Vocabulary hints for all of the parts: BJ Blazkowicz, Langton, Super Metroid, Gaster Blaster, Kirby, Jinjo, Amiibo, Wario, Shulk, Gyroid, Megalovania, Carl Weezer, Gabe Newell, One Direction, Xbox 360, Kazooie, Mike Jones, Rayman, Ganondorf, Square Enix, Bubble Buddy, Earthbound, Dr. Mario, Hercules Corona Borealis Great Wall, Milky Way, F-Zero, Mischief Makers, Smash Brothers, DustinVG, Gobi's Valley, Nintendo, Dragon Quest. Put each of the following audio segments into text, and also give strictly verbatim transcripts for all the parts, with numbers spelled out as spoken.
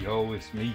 Yo, it's me.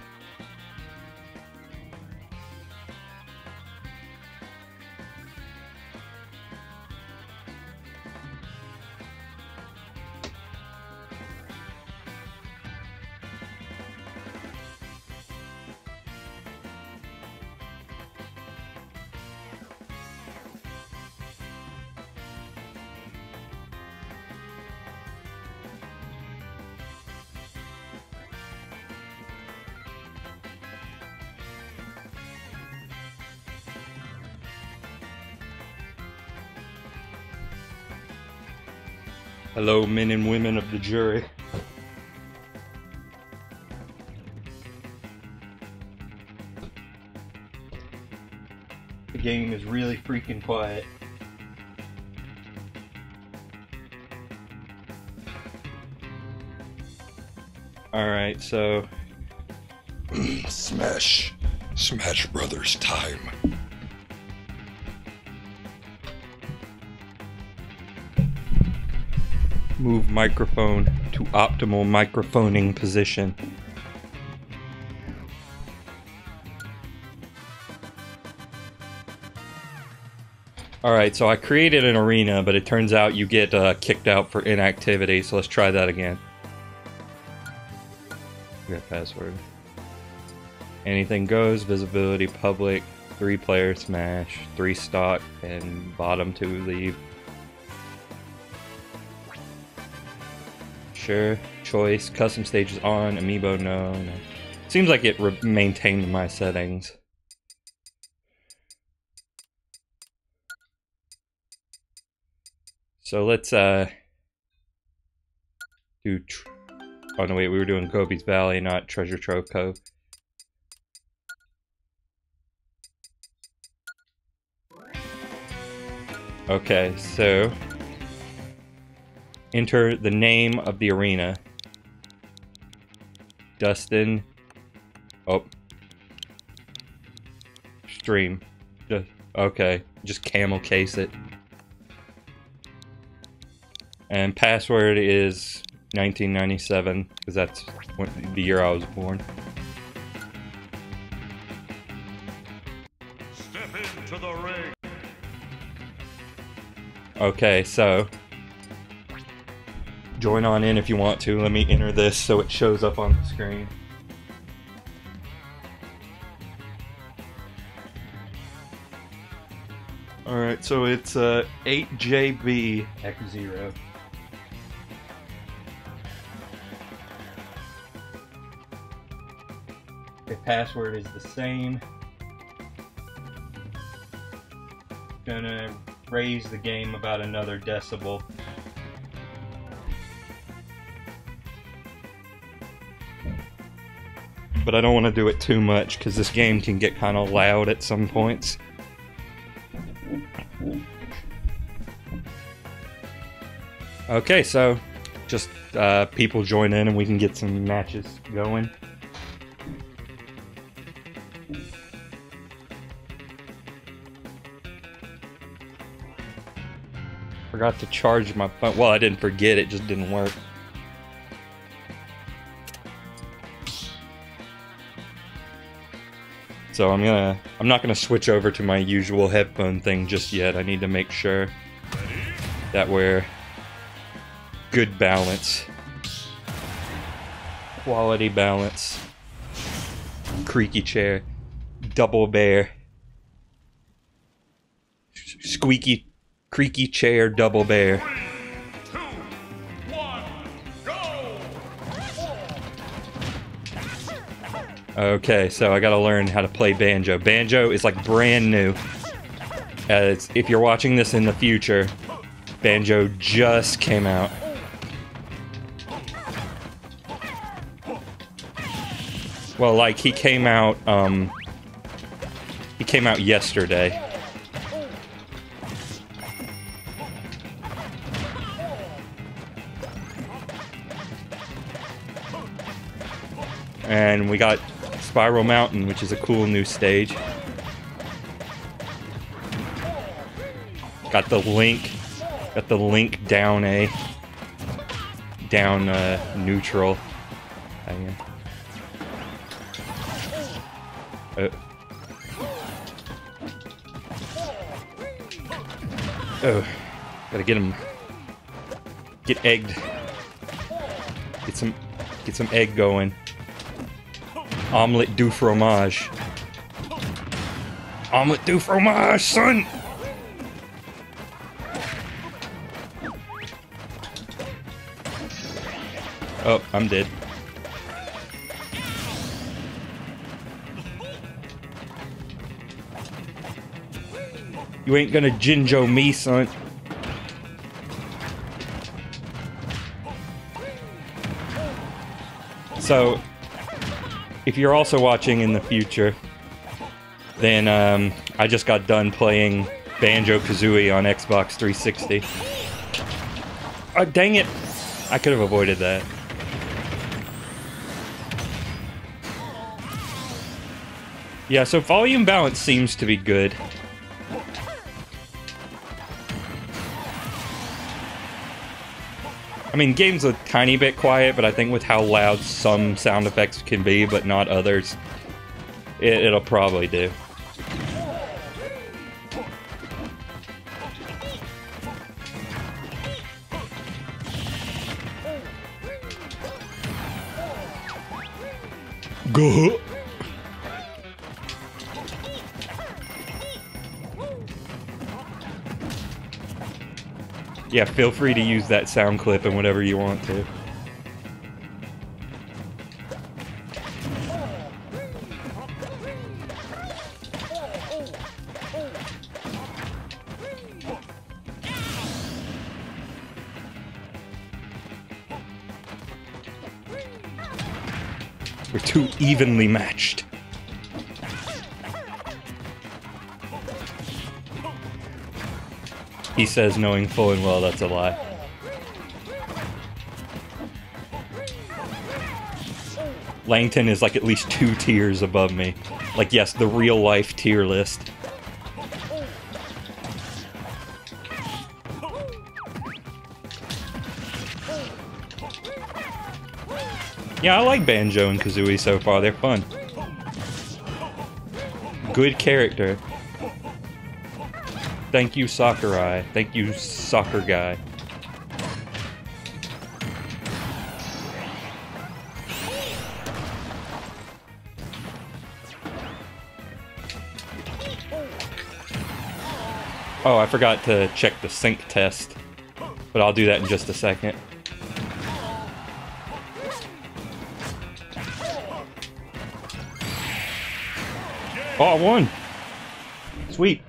Hello, men and women of the jury. The game is really freaking quiet. Alright, so... Smash! Smash Brothers time! Move microphone to optimal microphoning position. Alright, so I created an arena, but it turns out you get uh, kicked out for inactivity, so let's try that again. Your password. Anything goes, visibility, public, three player smash, three stock, and bottom two leave. Sure. Choice. Custom stages on. Amiibo no. no. Seems like it re maintained my settings. So let's uh do. Tr oh no! Wait, we were doing Gobi's Valley, not Treasure Trove Cove. Okay, so. Enter the name of the arena. Dustin. Oh. Stream. Just, okay. Just camel case it. And password is nineteen ninety-seven, because that's when, the year I was born. Step into the ring. Okay, so. Join on in if you want to. Let me enter this so it shows up on the screen. Alright, so it's uh, eight J B F-Zero. The password is the same. Gonna raise the game about another decibel. But I don't want to do it too much because this game can get kind of loud at some points. Okay, so just uh, people join in and we can get some matches going. Forgot to charge my phone. Well, I didn't forget, it just didn't work. So I'm gonna, I'm not gonna switch over to my usual headphone thing just yet. I need to make sure that we're good balance, quality balance, creaky chair, double bear, squeaky, creaky chair, double bear. Okay, so I gotta learn how to play banjo. Banjo is like brand new. As if you're watching this in the future, banjo just came out. Well, like he came out, um, he came out yesterday. And we got Spiral Mountain, which is a cool new stage. Got the link, got the link down A, down uh, neutral. Uh. Oh, gotta get him. Get egged. Get some, get some egg going. Omelette du fromage. Omelette du fromage, son! Oh, I'm dead. You ain't gonna Jinjo me, son. So, if you're also watching in the future, then um, I just got done playing Banjo-Kazooie on Xbox three sixty. Oh, dang it! I could have avoided that. Yeah, so volume balance seems to be good. I mean, game's a tiny bit quiet, but I think with how loud some sound effects can be, but not others, it, it'll probably do. Go. Yeah, feel free to use that sound clip and whatever you want to. We're too evenly matched. He says, knowing full and well that's a lie. Langton is like at least two tiers above me. Like, yes, the real life tier list. Yeah, I like Banjo and Kazooie so far. They're fun. Good character. Thank you, Sakurai. Thank you, soccer guy. Oh, I forgot to check the sync test, but I'll do that in just a second. Oh, I won! Sweet.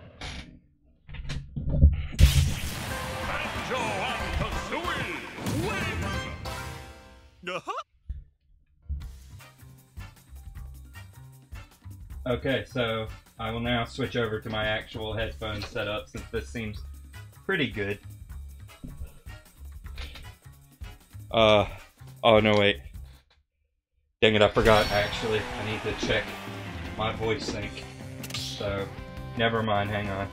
Okay, so I will now switch over to my actual headphone setup since this seems pretty good. Uh, oh no wait. Dang it, I forgot actually. I need to check my voice sync. So, never mind, hang on.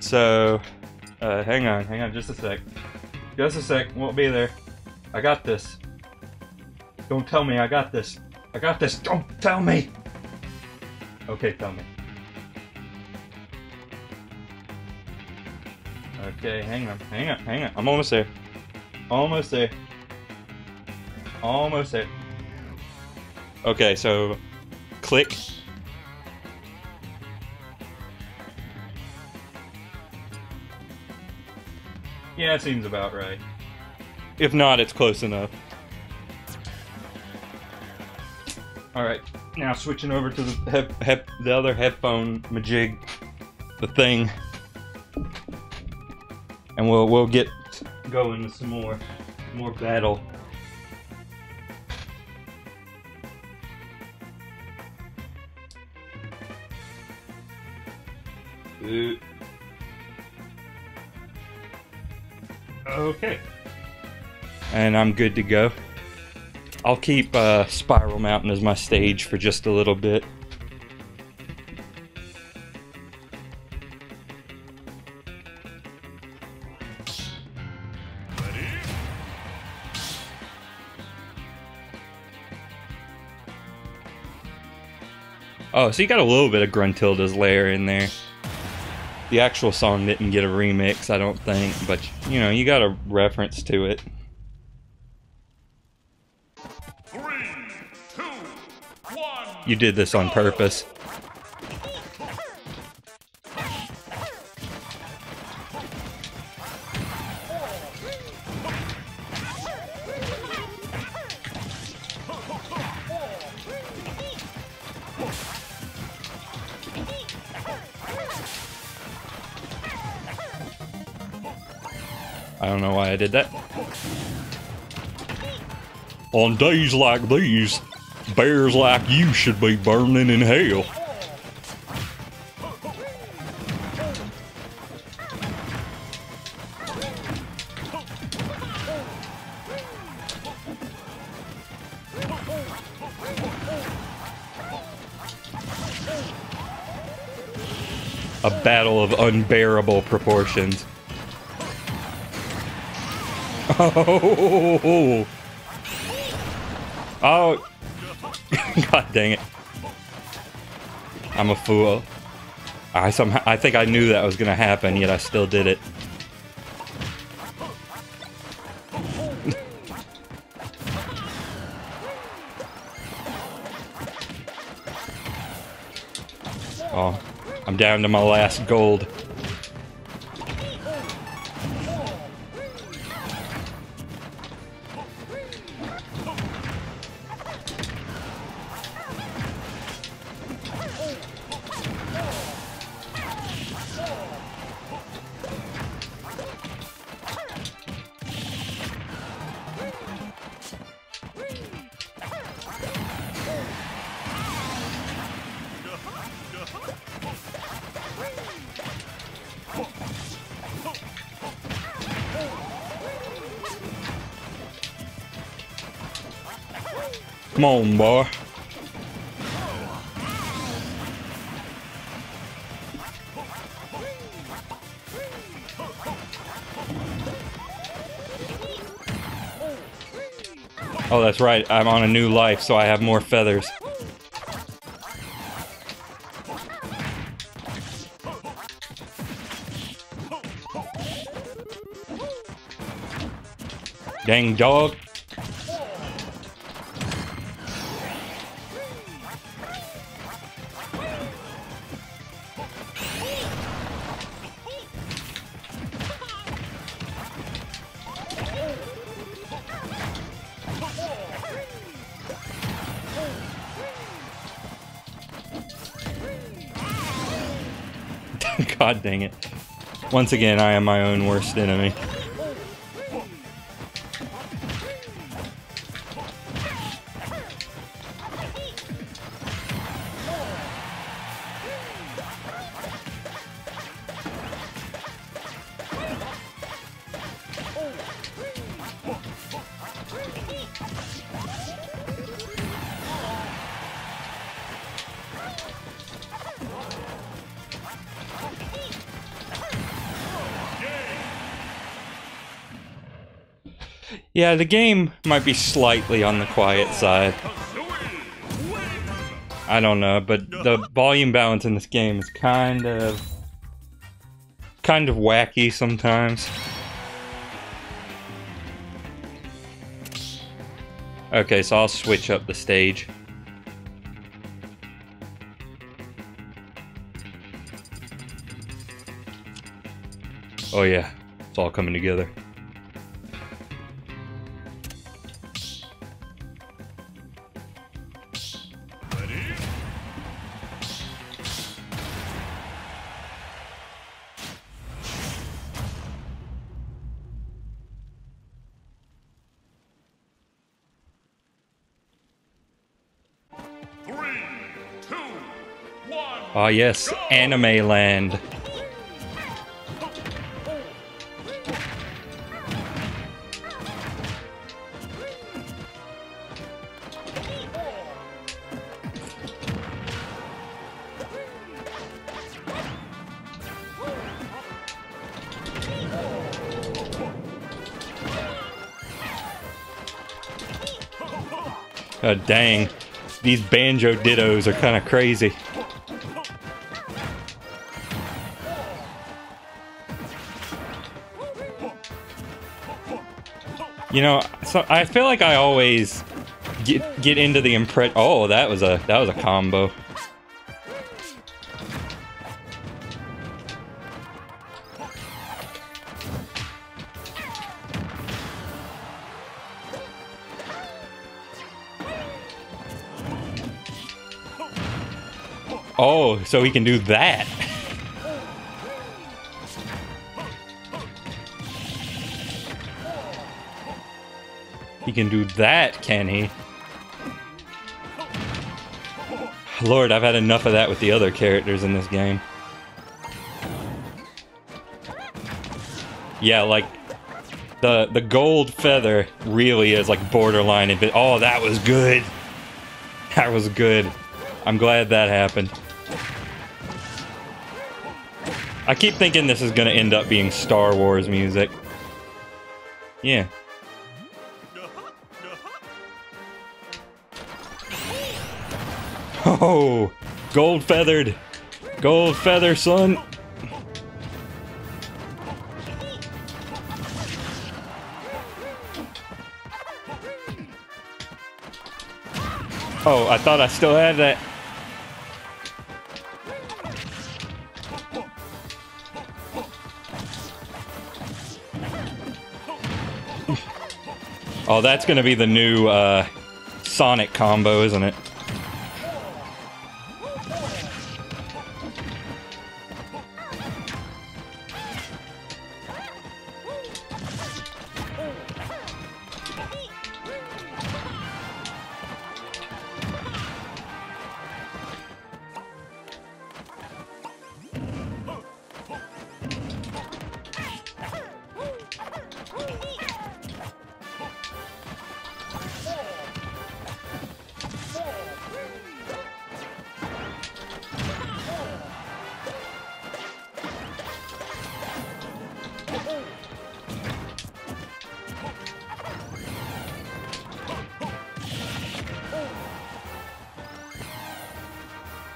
So, uh, hang on, hang on just a sec. Just a sec, won't be there. I got this. Don't tell me I got this. I got this, don't tell me! Okay, tell me. Okay, hang on, hang on, hang on. I'm almost there. Almost there. Almost there. Okay, so click. Yeah, it seems about right. If not, it's close enough. Alright, now switching over to the hep, hep, the other headphone majig, the thing. And we'll we'll get going with some more more battle. Ooh. Okay. And I'm good to go. I'll keep uh, Spiral Mountain as my stage for just a little bit. Ready, Oh, so you got a little bit of Gruntilda's Lair in there. The actual song didn't get a remix, I don't think, but, you know, you got a reference to it. Three, two, one, you did this on purpose. I don't know why I did that. On days like these, bears like you should be burning in hell. A battle of unbearable proportions. Oh, oh, God dang it. I'm a fool. I somehow, I think I knew that was gonna happen, yet I still did it. Oh, I'm down to my last gold. Come on, boy. Oh, that's right. I'm on a new life, so I have more feathers. Dang dog. God dang it. Once again, I am my own worst enemy. Yeah, the game might be slightly on the quiet side. I don't know, but the volume balance in this game is kind of... kind of wacky sometimes. Okay, so I'll switch up the stage. Oh yeah, it's all coming together. Ah, yes, Anime Land. Oh, dang. These banjo dittos are kind of crazy. You know, so I feel like I always get get into the impre- Oh, that was a that was a combo. Oh, so he can do that. He can do that, can he? Lord, I've had enough of that with the other characters in this game. Yeah, like the the gold feather really is like borderline. Oh, that was good. That was good. I'm glad that happened. I keep thinking this is gonna end up being Star Wars music. Yeah. Oh, gold feathered, gold feather, son. Oh, I thought I still had that. Oh, that's gonna be the new uh, Sonic combo, isn't it?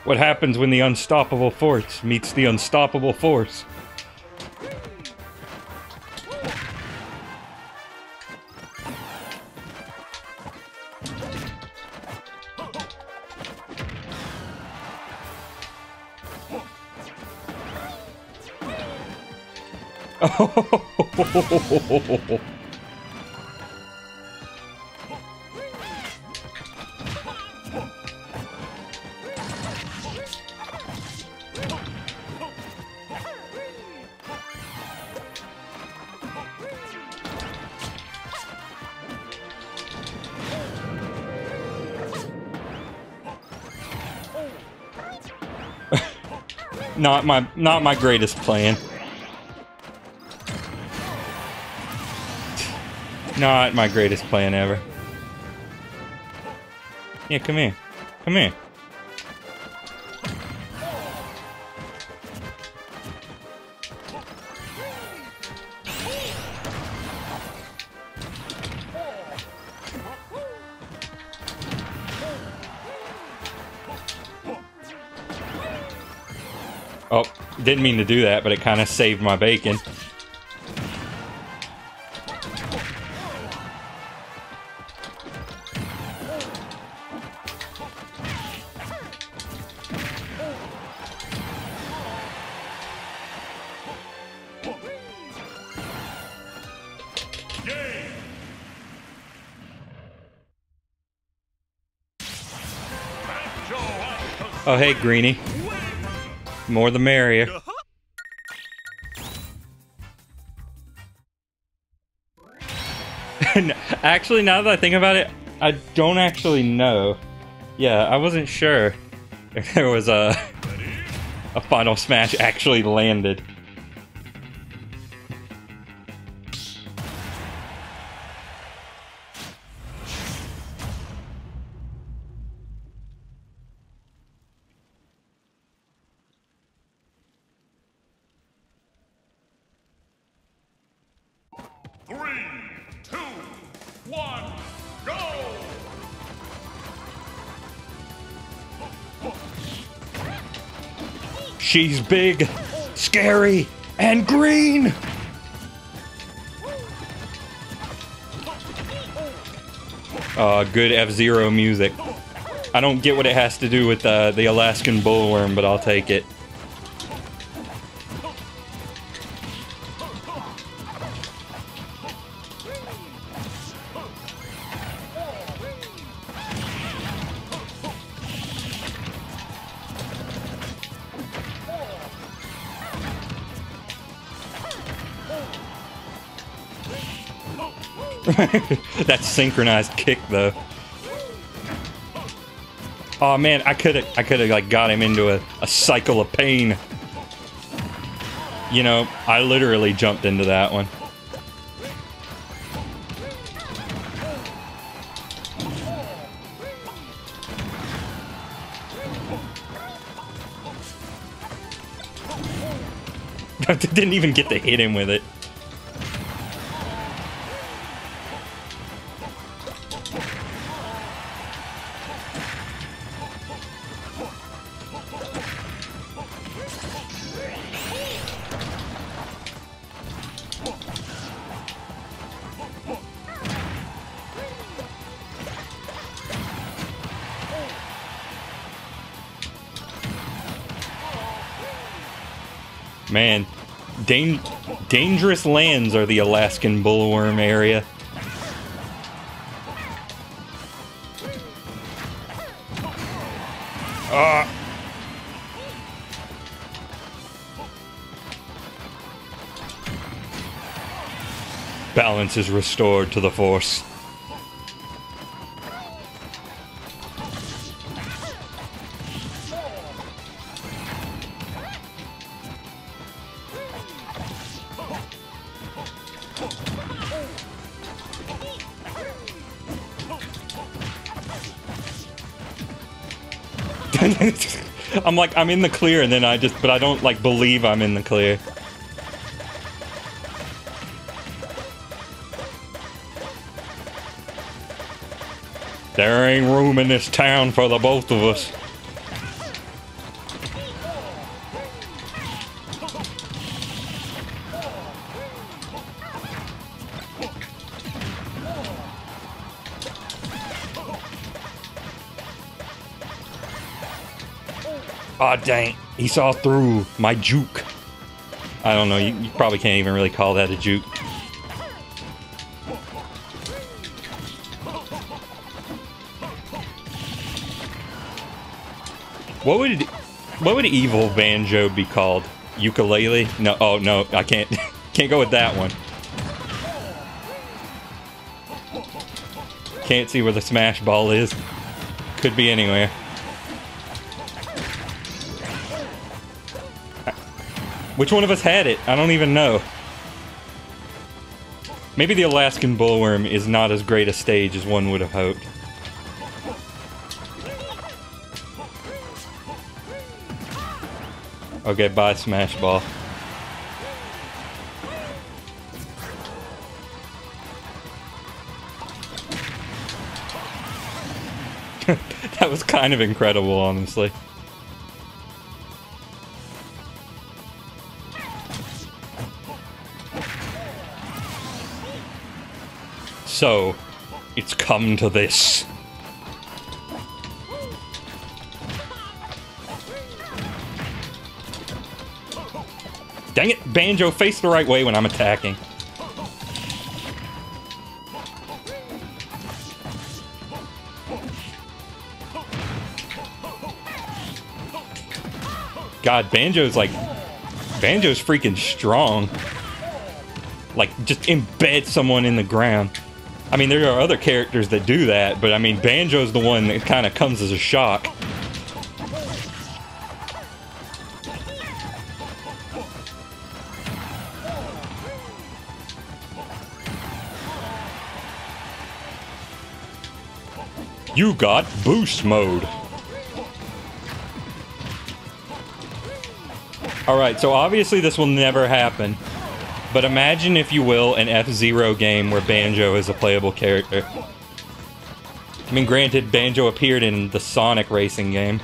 What happens when the unstoppable force meets the unstoppable force? Oh. Not my, not my greatest plan. Not my greatest plan ever. Yeah, come here. Come here. Didn't mean to do that, but it kind of saved my bacon. Oh, hey, Greenie. More the merrier. Actually, now that I think about it, I don't actually know. Yeah, I wasn't sure if there was a a Final Smash actually landed. She's big, scary, and green! Uh, good F-Zero music. I don't get what it has to do with uh, the Alaskan bullworm, but I'll take it. That synchronized kick, though. Oh man, I could have, I could have like got him into a, a cycle of pain. You know, I literally jumped into that one. I didn't even get to hit him with it. Man, dang, dangerous lands are the Alaskan bullworm area. Ah. Balance is restored to the force. I'm like, I'm in the clear, and then I just, but I don't, like, believe I'm in the clear. There ain't room in this town for the both of us. Aw, dang. He saw through my juke. I don't know. You, you probably can't even really call that a juke. What would, what would evil banjo be called? Ukulele? No. Oh, no. I can't. Can't go with that one. Can't see where the smash ball is. Could be anywhere. Which one of us had it? I don't even know. Maybe the Alaskan bullworm is not as great a stage as one would have hoped. Okay, bye, Smash Ball. That was kind of incredible, honestly. So, it's come to this. Dang it, Banjo, face the right way when I'm attacking. God, Banjo's like... Banjo's freaking strong. Like, just embed someone in the ground. I mean, there are other characters that do that, but I mean, Banjo's the one that kind of comes as a shock. You got boost mode. Alright, so obviously this will never happen. But imagine, if you will, an F-Zero game where Banjo is a playable character. I mean, granted, Banjo appeared in the Sonic racing game.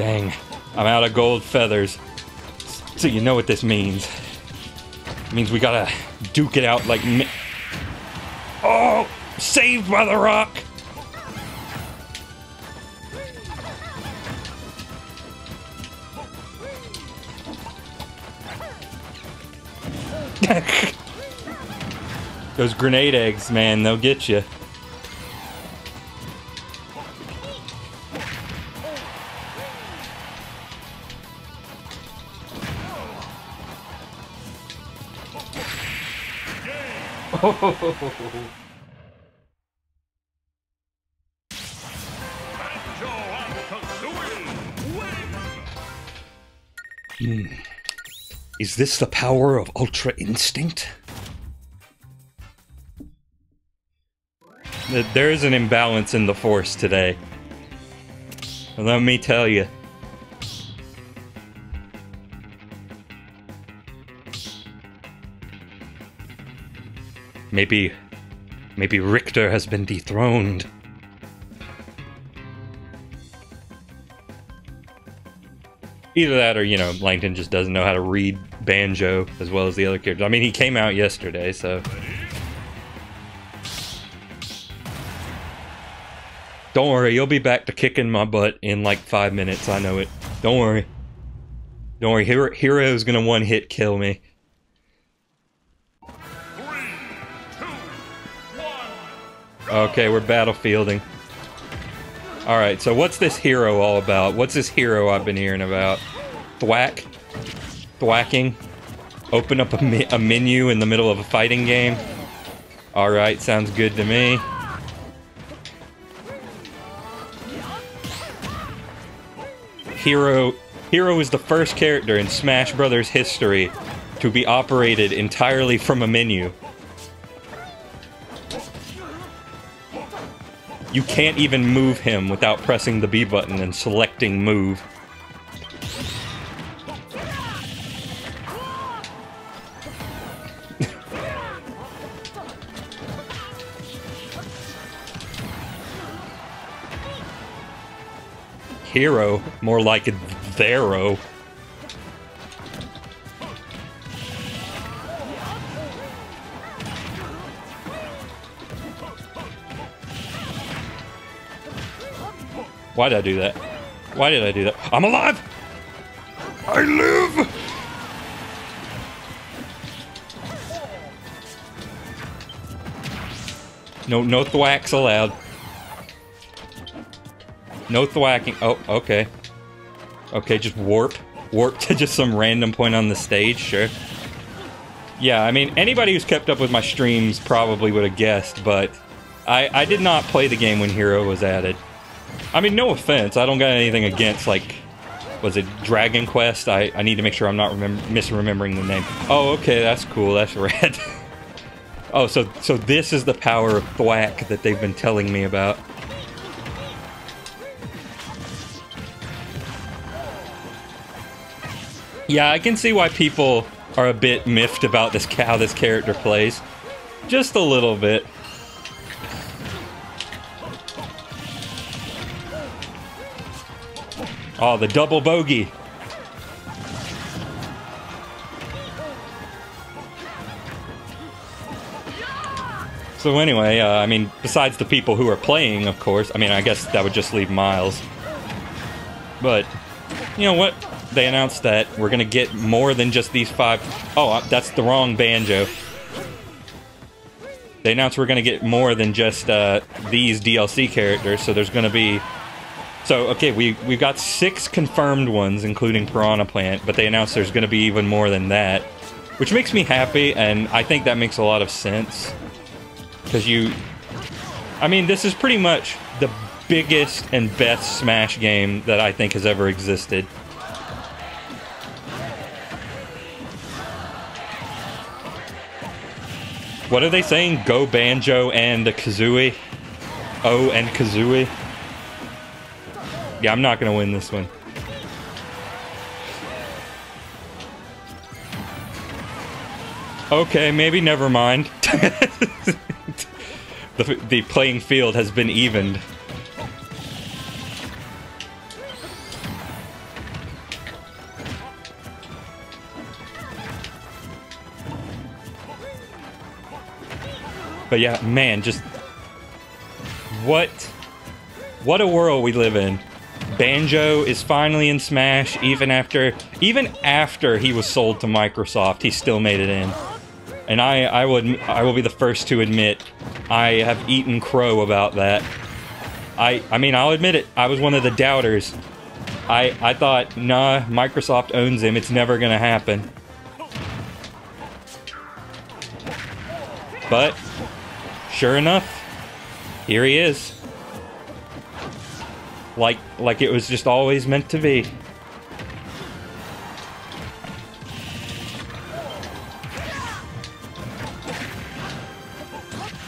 Dang, I'm out of gold feathers. So you know what this means. It means we gotta duke it out like mi- Oh! Saved by the rock! Those grenade eggs, man, they'll get you. Oh. Hmm. Is this the power of Ultra Instinct? There is an imbalance in the force today. Let me tell you. Maybe... maybe Richter has been dethroned. Either that or, you know, Langton just doesn't know how to read Banjo as well as the other characters. I mean, he came out yesterday, so... Don't worry, you'll be back to kicking my butt in like five minutes, I know it. Don't worry. Don't worry, Hero, Hero's gonna one-hit kill me. Three, two, one, go. Okay, we're battlefielding. Alright, so what's this Hero all about? What's this Hero I've been hearing about? Thwack? Thwacking? Open up a, me a menu in the middle of a fighting game? Alright, sounds good to me. Hero... Hero is the first character in Smash Brothers history to be operated entirely from a menu. You can't even move him without pressing the B button and selecting move. Hero, more like Thero. Why did I do that? Why did I do that? I'm alive! I live! No, no thwacks allowed. No thwacking. Oh, okay. Okay, just warp. Warp to just some random point on the stage, sure. Yeah, I mean, anybody who's kept up with my streams probably would have guessed, but... I, I did not play the game when Hero was added. I mean, no offense, I don't got anything against, like, was it Dragon Quest? I, I need to make sure I'm not misremembering the name. Oh, okay, that's cool, that's rad. Oh, so, so this is the power of thwack that they've been telling me about. Yeah, I can see why people are a bit miffed about this, how this character plays. Just a little bit. Oh, the double bogey. So anyway, uh, I mean, besides the people who are playing, of course, I mean, I guess that would just leave Miles. But, you know what? They announced that we're gonna get more than just these five... Oh, that's the wrong Banjo. They announced we're gonna get more than just uh, these D L C characters, so there's gonna be... So, okay, we, we've got six confirmed ones, including Piranha Plant, but they announced there's going to be even more than that. Which makes me happy, and I think that makes a lot of sense. Because you... I mean, this is pretty much the biggest and best Smash game that I think has ever existed. What are they saying? Go Banjo and Kazooie? Oh, and Kazooie? Yeah, I'm not gonna win this one. Okay, maybe never mind. the, the playing field has been evened. But yeah, man, just what what a world we live in. Banjo is finally in Smash. Even after even after he was sold to Microsoft, he still made it in. And I, I would I will be the first to admit I have eaten crow about that. I I mean, I'll admit it, I was one of the doubters. I I thought, nah, Microsoft owns him, it's never gonna happen. But sure enough, here he is. Like, like it was just always meant to be.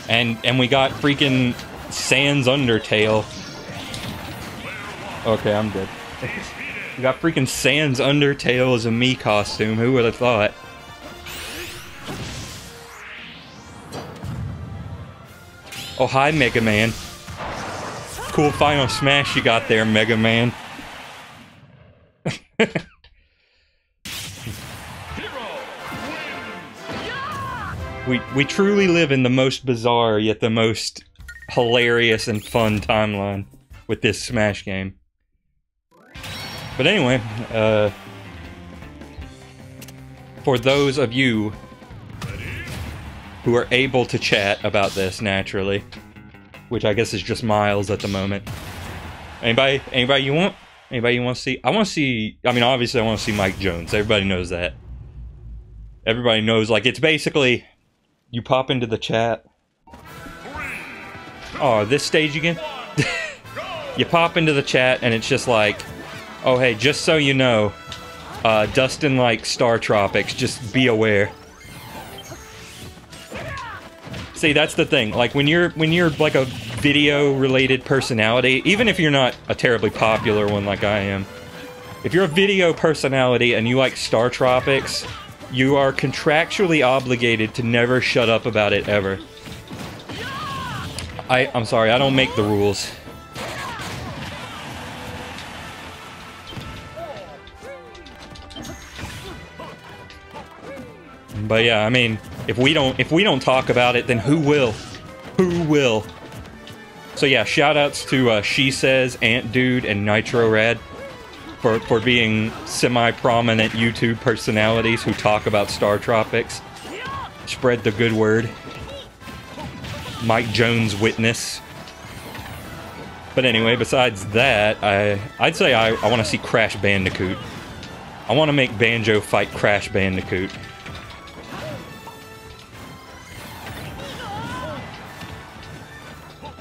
And, and we got freaking Sans Undertale. Okay, I'm good. We got freaking Sans Undertale as a Mii costume, who would have thought? Oh, hi, Mega Man. Cool final smash you got there, Mega Man. Hero wins. We we truly live in the most bizarre yet the most hilarious and fun timeline with this Smash game. But anyway, uh, for those of you who are able to chat about this naturally, which I guess is just Miles at the moment. Anybody, anybody you want? Anybody you want to see? I want to see, I mean, obviously I want to see Mike Jones. Everybody knows that. Everybody knows, like, it's basically, you pop into the chat. Oh, this stage again? You pop into the chat and it's just like, oh, hey, just so you know, uh, Dustin likes Star Tropics, just be aware. See, that's the thing, like, when you're when you're like a video related personality, even if you're not a terribly popular one like I am, if you're a video personality and you like Star Tropics, you are contractually obligated to never shut up about it ever. I I'm sorry, I don't make the rules. But yeah, I mean, if we don't if we don't talk about it, then who will? Who will? So yeah, shoutouts to uh, She Says, Ant Dude, and Nitro Rad for for being semi-prominent YouTube personalities who talk about Star Tropics. Spread the good word. Mike Jones witness. But anyway, besides that, I I'd say I I want to see Crash Bandicoot. I want to make Banjo fight Crash Bandicoot.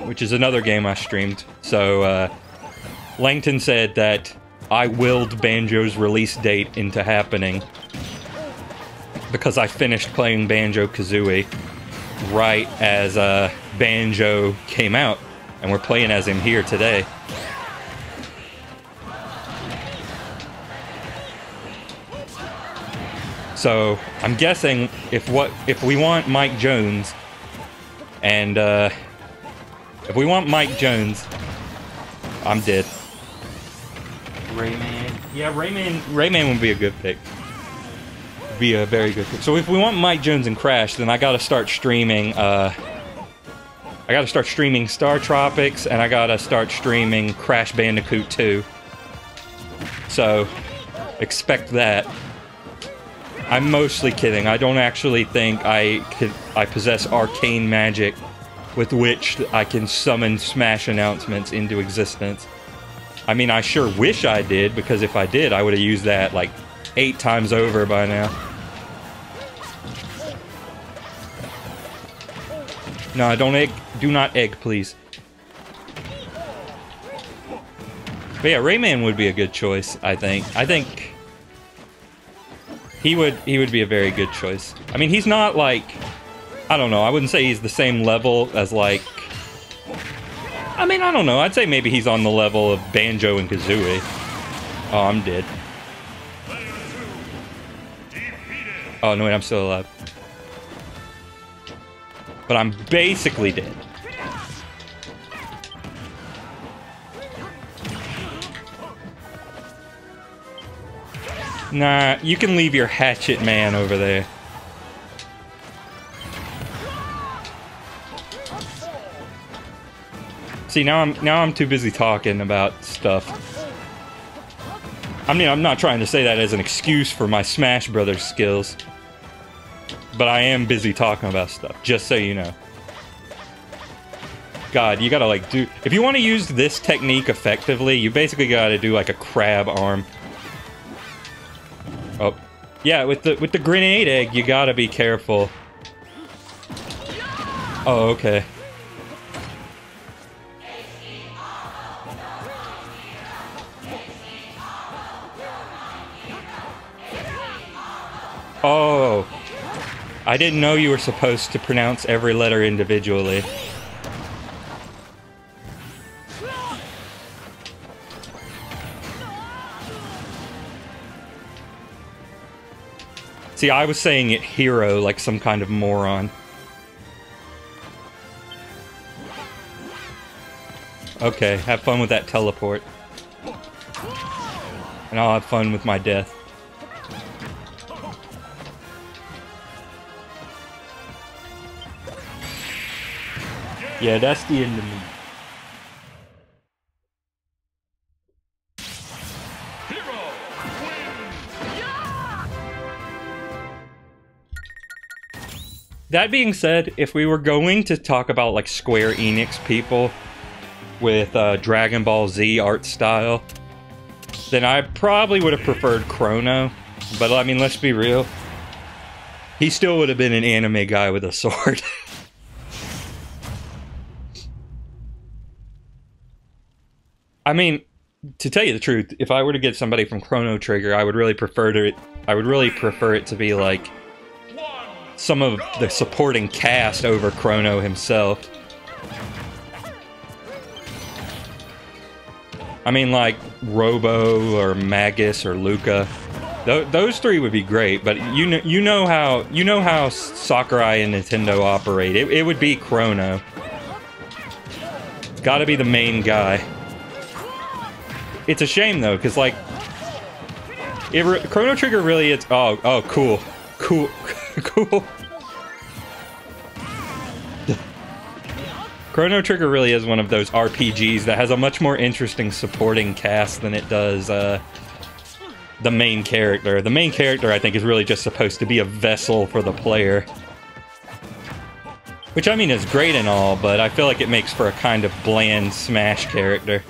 Which is another game I streamed. So, uh, Langton said that I willed Banjo's release date into happening because I finished playing Banjo-Kazooie right as uh, Banjo came out, and we're playing as him here today. So, I'm guessing if what if we want Mike Jones and uh, If we want Mike Jones, I'm dead. Rayman. Yeah, Rayman Rayman would be a good pick. Be a very good pick. So if we want Mike Jones and Crash, then I gotta start streaming, uh... I gotta start streaming Star Tropics, and I gotta start streaming Crash Bandicoot two. So, expect that. I'm mostly kidding. I don't actually think I, could, I possess arcane magic with which I can summon Smash announcements into existence. I mean, I sure wish I did, because if I did, I would have used that like eight times over by now. No, don't egg. Do not egg, please. But yeah, Rayman would be a good choice, I think. I think he would, he would be a very good choice. I mean, he's not like... I don't know, I wouldn't say he's the same level as, like... I mean, I don't know, I'd say maybe he's on the level of Banjo and Kazooie. Oh, I'm dead. Oh, no, wait, I'm still alive. But I'm basically dead. Nah, you can leave your hatchet man over there. See, now I'm now I'm too busy talking about stuff. I mean, I'm not trying to say that as an excuse for my Smash Brothers skills, but I am busy talking about stuff, just so you know. God, you gotta like do... If you want to use this technique effectively, you basically gotta do like a crab arm. Oh. Yeah, with the, with the grenade egg, you gotta be careful. Oh, okay. Oh. I didn't know you were supposed to pronounce every letter individually. See, I was saying it hero like some kind of moron. Okay, have fun with that teleport. And I'll have fun with my death. Yeah, that's the end of me. That being said, if we were going to talk about like Square Enix people with uh, Dragon Ball Z art style, then I probably would have preferred Chrono. But I mean, let's be real. He still would have been an anime guy with a sword. I mean, to tell you the truth, if I were to get somebody from Chrono Trigger, I would really prefer to. I would really prefer it to be like some of the supporting cast over Chrono himself. I mean, like Robo or Magus or Luca. Th those three would be great, but you know, you know how you know how Sakurai and Nintendo operate. It, it would be Chrono. It's got to be the main guy. It's a shame though, because like, it re Chrono Trigger really is. Oh, oh, cool, cool. Cool. Chrono Trigger really is one of those R P Gs that has a much more interesting supporting cast than it does uh, the main character. The main character, I think, is really just supposed to be a vessel for the player. Which, I mean, is great and all, but I feel like it makes for a kind of bland Smash character.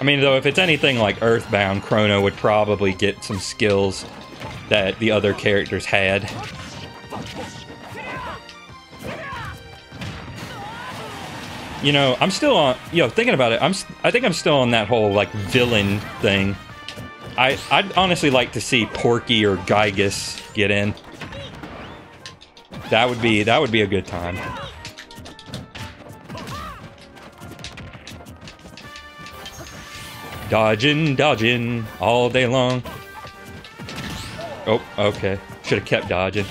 I mean, though, if it's anything like Earthbound, Chrono would probably get some skills that the other characters had. You know, I'm still on... You know, thinking about it, I'm, I think I'm still on that whole, like, villain thing. I, I'd honestly like to see Porky or Gygas get in. That would be, that would be a good time. Dodging, dodging, all day long. Oh, okay. Should have kept dodging.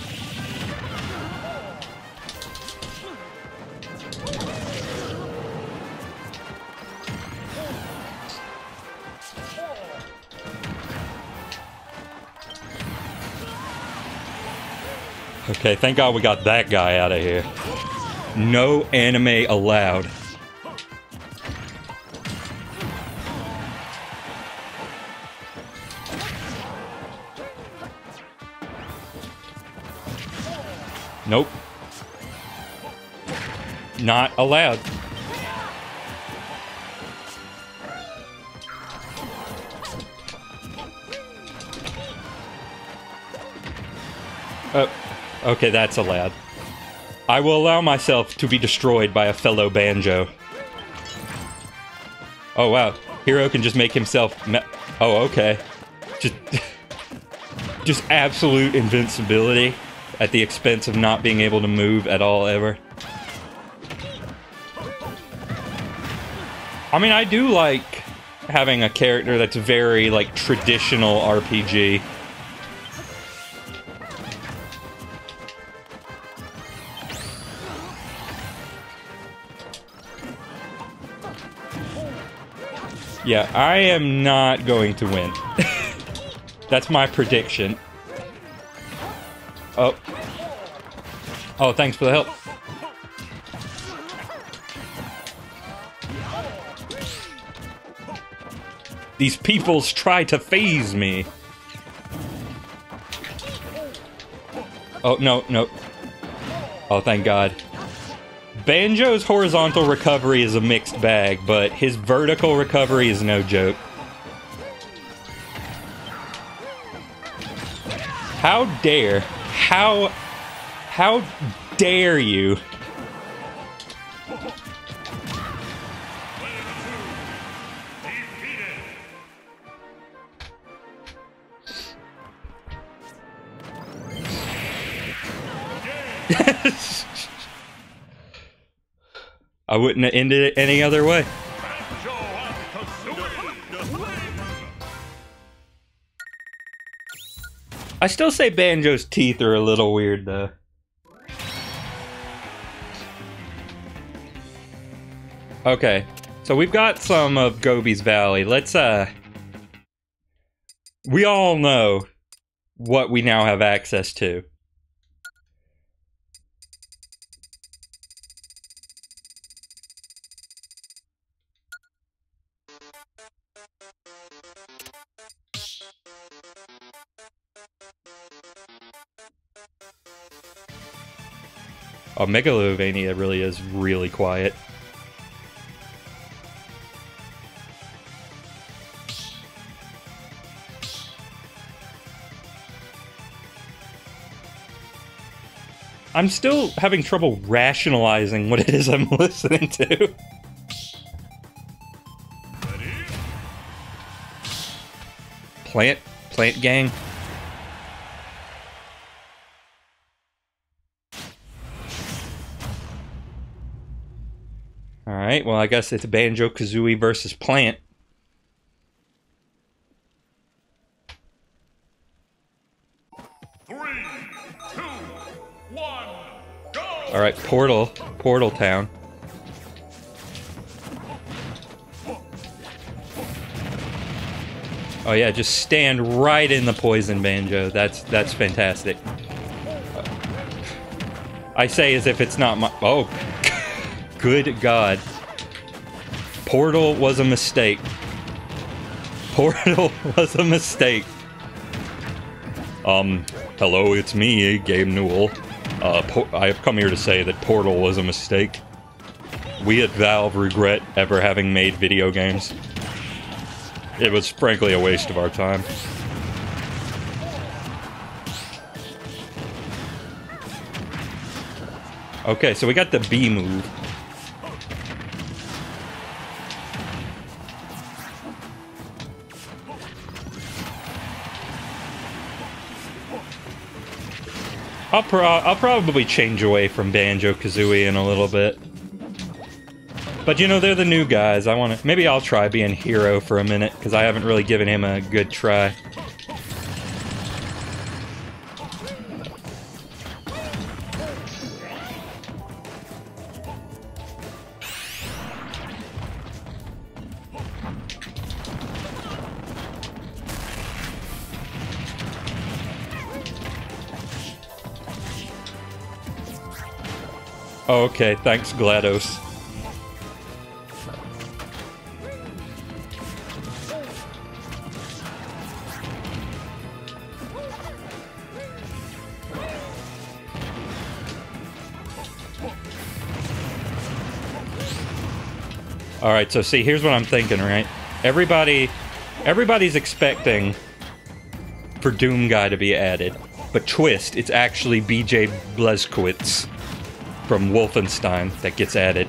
Okay, thank God we got that guy out of here. No anime allowed. Nope. Not allowed. Oh, okay, that's allowed. I will allow myself to be destroyed by a fellow banjo. Oh, wow. Hero can just make himself me- Oh, okay. Just, just absolute invincibility. At the expense of not being able to move at all, ever. I mean, I do like having a character that's very, like, traditional R P G. Yeah, I am not going to win. That's my prediction. Oh. Oh, thanks for the help. These peoples try to phase me. Oh, no, no. Oh, thank God. Banjo's horizontal recovery is a mixed bag, but his vertical recovery is no joke. How dare, how, how dare you? I wouldn't have ended it any other way. I still say Banjo's teeth are a little weird, though. Okay, so we've got some of Gobi's Valley. Let's, uh... we all know what we now have access to. Oh, Megalovania really is really quiet. I'm still having trouble rationalizing what it is I'm listening to. Plant, plant gang. Alright, well I guess it's Banjo-Kazooie versus Plant. Three, two, one, go! Alright, Portal. Portal Town. Oh yeah, just stand right in the poison, Banjo. That's that's fantastic. I say as if it's not my... Oh, good God. Portal was a mistake. Portal was a mistake. Um, hello, it's me, Gabe Newell. Uh, I have come here to say that Portal was a mistake. We at Valve regret ever having made video games. It was frankly a waste of our time. Okay, so we got the B move. I'll, pro I'll probably change away from Banjo-Kazooie in a little bit. But you know, they're the new guys. I wanna- maybe I'll try being Hero for a minute, because I haven't really given him a good try. Oh, okay, thanks, GLaDOS. Alright, so see, here's what I'm thinking, right? Everybody... Everybody's expecting for Doomguy to be added. But twist, it's actually B J Blazkowicz from Wolfenstein that gets added.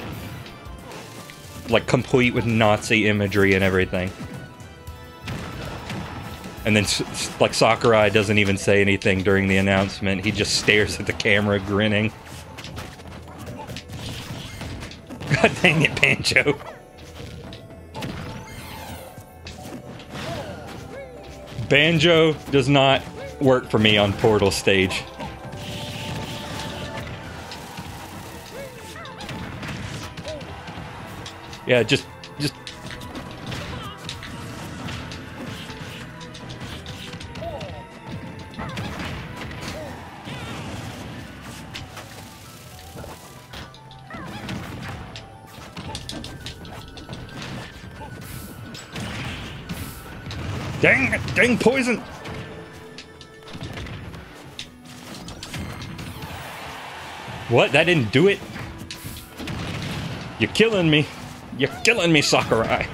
Like, complete with Nazi imagery and everything. And then, like, Sakurai doesn't even say anything during the announcement. He just stares at the camera, grinning. God dang it, Banjo. Banjo does not work for me on Portal stage. Yeah, just, just... Dang, dang poison! What? That didn't do it? You're killing me. You're killing me, Sakurai.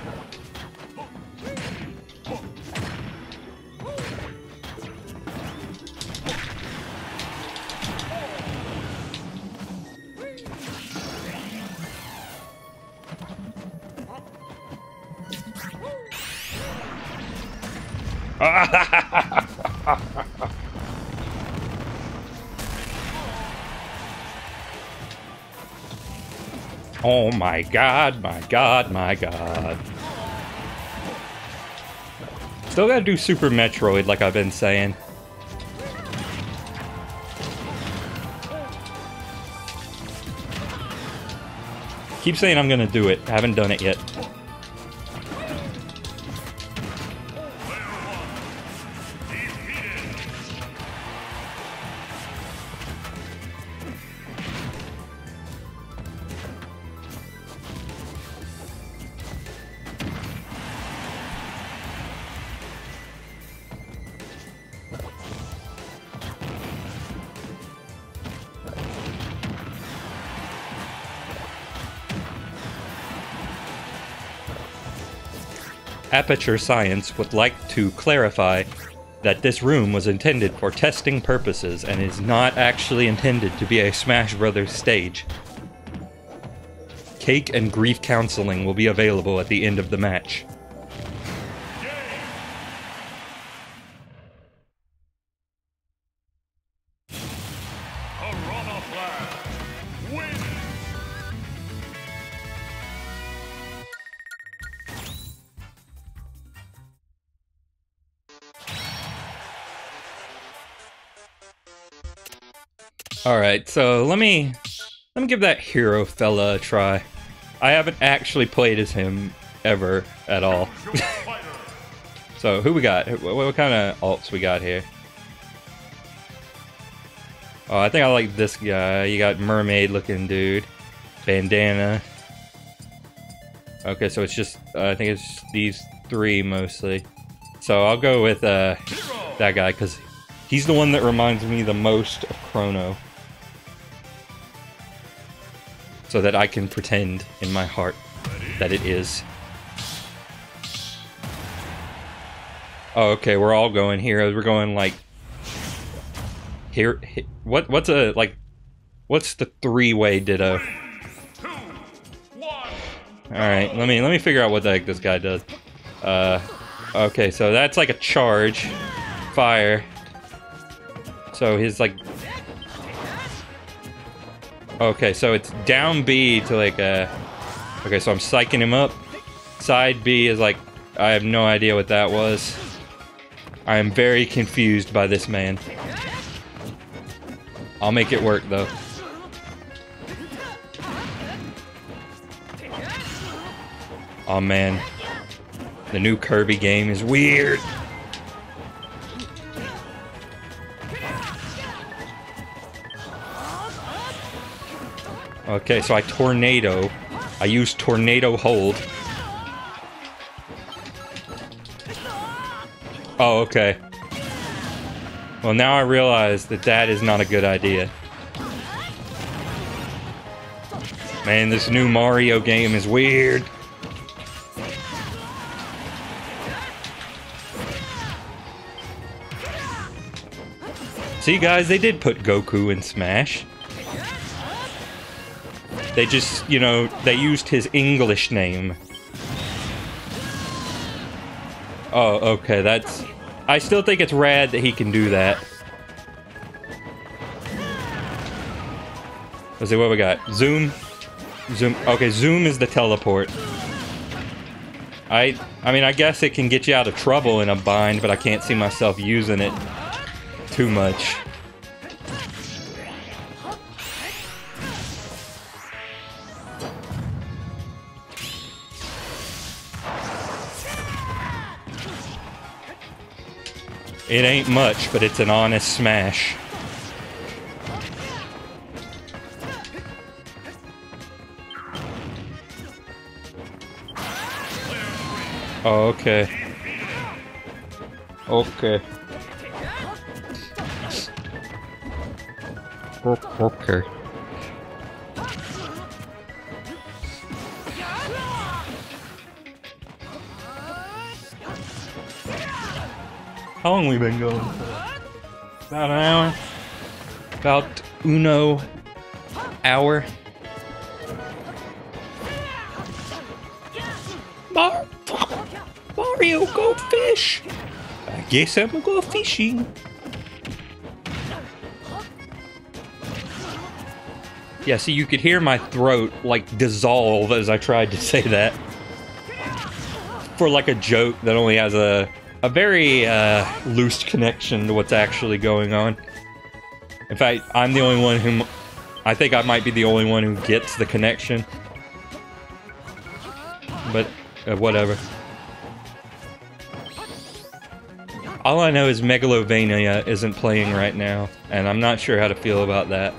Oh my god, my god, my god. Still gotta do Super Metroid like I've been saying. Keep saying I'm gonna do it. I haven't done it yet. Aperture Science would like to clarify that this room was intended for testing purposes and is not actually intended to be a Smash Brothers stage. Cake and grief counseling will be available at the end of the match. Alright, so let me let me give that Hero fella a try. I haven't actually played as him ever at all. So who we got? What, what kind of alts we got here? Oh, I think I like this guy. You got mermaid looking dude. Bandana. Okay, so it's just uh, I think it's these three mostly. So I'll go with uh, that guy because he's the one that reminds me the most of Chrono. So that I can pretend in my heart that it is. Oh, okay, we're all going heroes. We're going like here. He, what? What's a like? What's the three-way ditto? All right, let me let me figure out what the heck this guy does. Uh, okay, so that's like a charge, fire. So his like. Okay, so it's down B to like uh okay, so I'm psyching him up. Side B is like I have no idea what that was. I am very confused by this man. I'll make it work though. Oh man. The new Kirby game is weird. Okay, so I tornado. I use tornado hold. Oh, okay. Well, now I realize that that is not a good idea. Man, this new Mario game is weird. See, guys, they did put Goku in Smash. They just, you know, they used his English name. Oh, okay, that's... I still think it's rad that he can do that. Let's see what we got. Zoom. Zoom. Okay, zoom is the teleport. I, I mean, I guess it can get you out of trouble in a bind, but I can't see myself using it too much. It ain't much, but it's an honest smash. Oh, okay. Okay. Okay. How long we been going for? About an hour. About uno hour. Mar Mario, go fish! I guess I'm gonna go fishing. Yeah, see, you could hear my throat, like, dissolve as I tried to say that. For, like, a joke that only has a, a very uh, loose connection to what's actually going on. In fact, I'm the only one who... I think I might be the only one who gets the connection. But, uh, whatever. All I know is Megalovania isn't playing right now, and I'm not sure how to feel about that.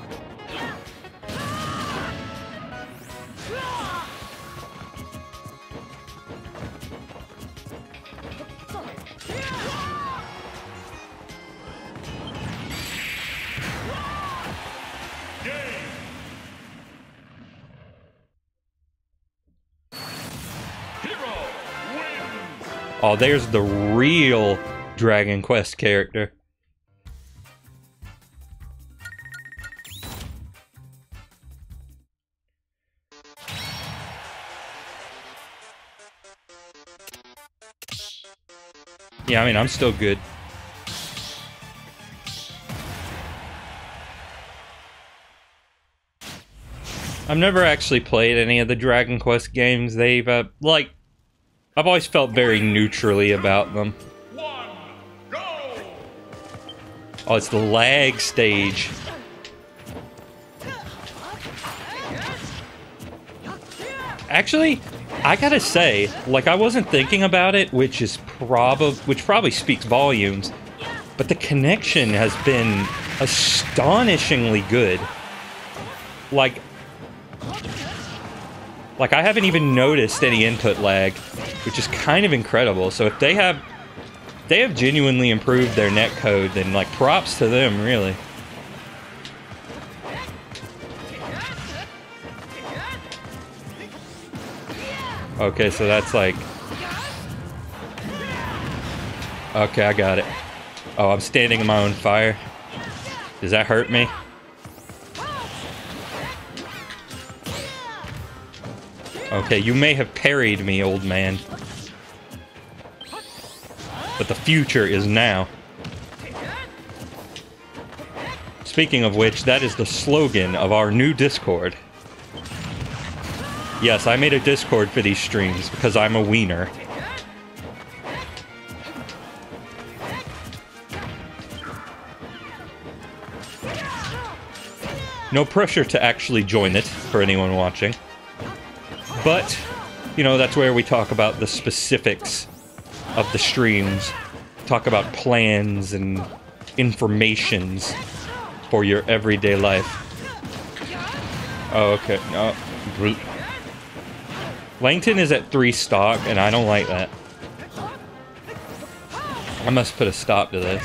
Oh, there's the real Dragon Quest character. Yeah, I mean, I'm still good. I've never actually played any of the Dragon Quest games. They've, uh, like... I've always felt very neutrally about them. One, go. Oh, it's the lag stage. Actually, I gotta say, like, I wasn't thinking about it, which is probably, which probably speaks volumes, but the connection has been astonishingly good. Like, like, I haven't even noticed any input lag, which is kind of incredible. So if they have, if they have genuinely improved their netcode, then, like, props to them, really. Okay, so that's like... Okay, I got it. Oh, I'm standing in my own fire. Does that hurt me? Okay, you may have parried me, old man. But the future is now. Speaking of which, that is the slogan of our new Discord. Yes, I made a Discord for these streams because I'm a wiener. No pressure to actually join it for anyone watching. But, you know, that's where we talk about the specifics of the streams. Talk about plans and informations for your everyday life. Oh, okay. Oh. Langton is at three stock, and I don't like that. I must put a stop to this.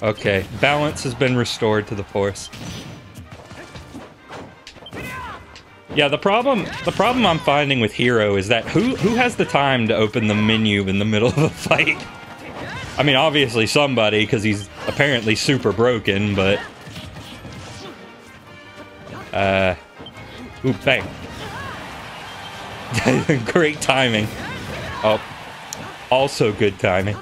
Okay, balance has been restored to the force. Yeah, the problem the problem I'm finding with Hero is that who who has the time to open the menu in the middle of a fight? I mean, obviously somebody, because he's apparently super broken, but... Uh... Ooh, bang. Great timing. Oh, also good timing.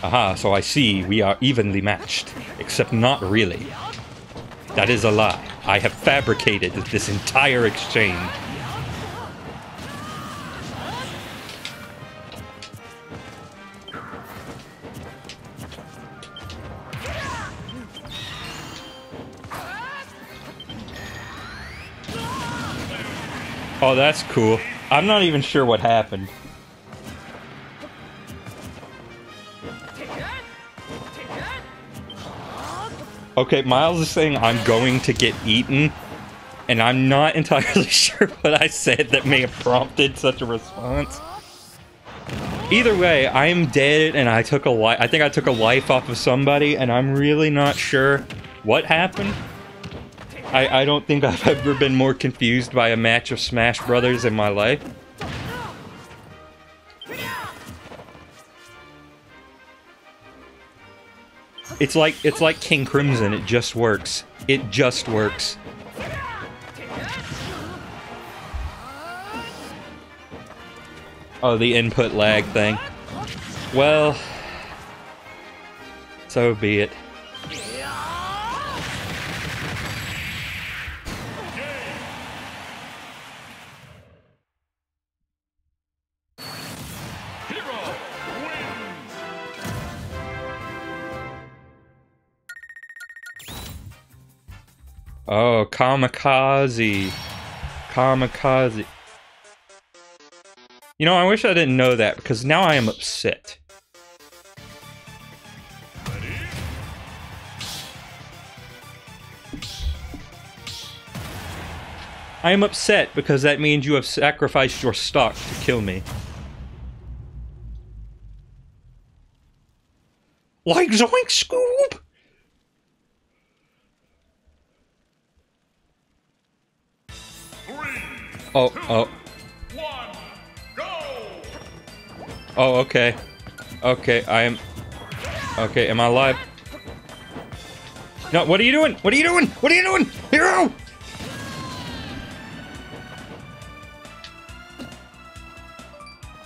Aha, so I see we are evenly matched. Except not really. That is a lie. I have fabricated this entire exchange. Oh, that's cool. I'm not even sure what happened. Okay, Miles is saying I'm going to get eaten, and I'm not entirely sure what I said that may have prompted such a response. Either way, I am dead, and I took a li- I think I took a life off of somebody, and I'm really not sure what happened. I, I don't think I've ever been more confused by a match of Smash Brothers in my life. It's like, it's like King Crimson, it just works. It just works. Oh, the input lag thing. Well, so be it. Oh, kamikaze. Kamikaze. You know, I wish I didn't know that, because now I am upset. I am upset because that means you have sacrificed your stock to kill me. Like Zoink Scoob? Oh, oh. Oh, okay. Okay, I am... Okay, am I alive? No, what are you doing? What are you doing? What are you doing? Hero!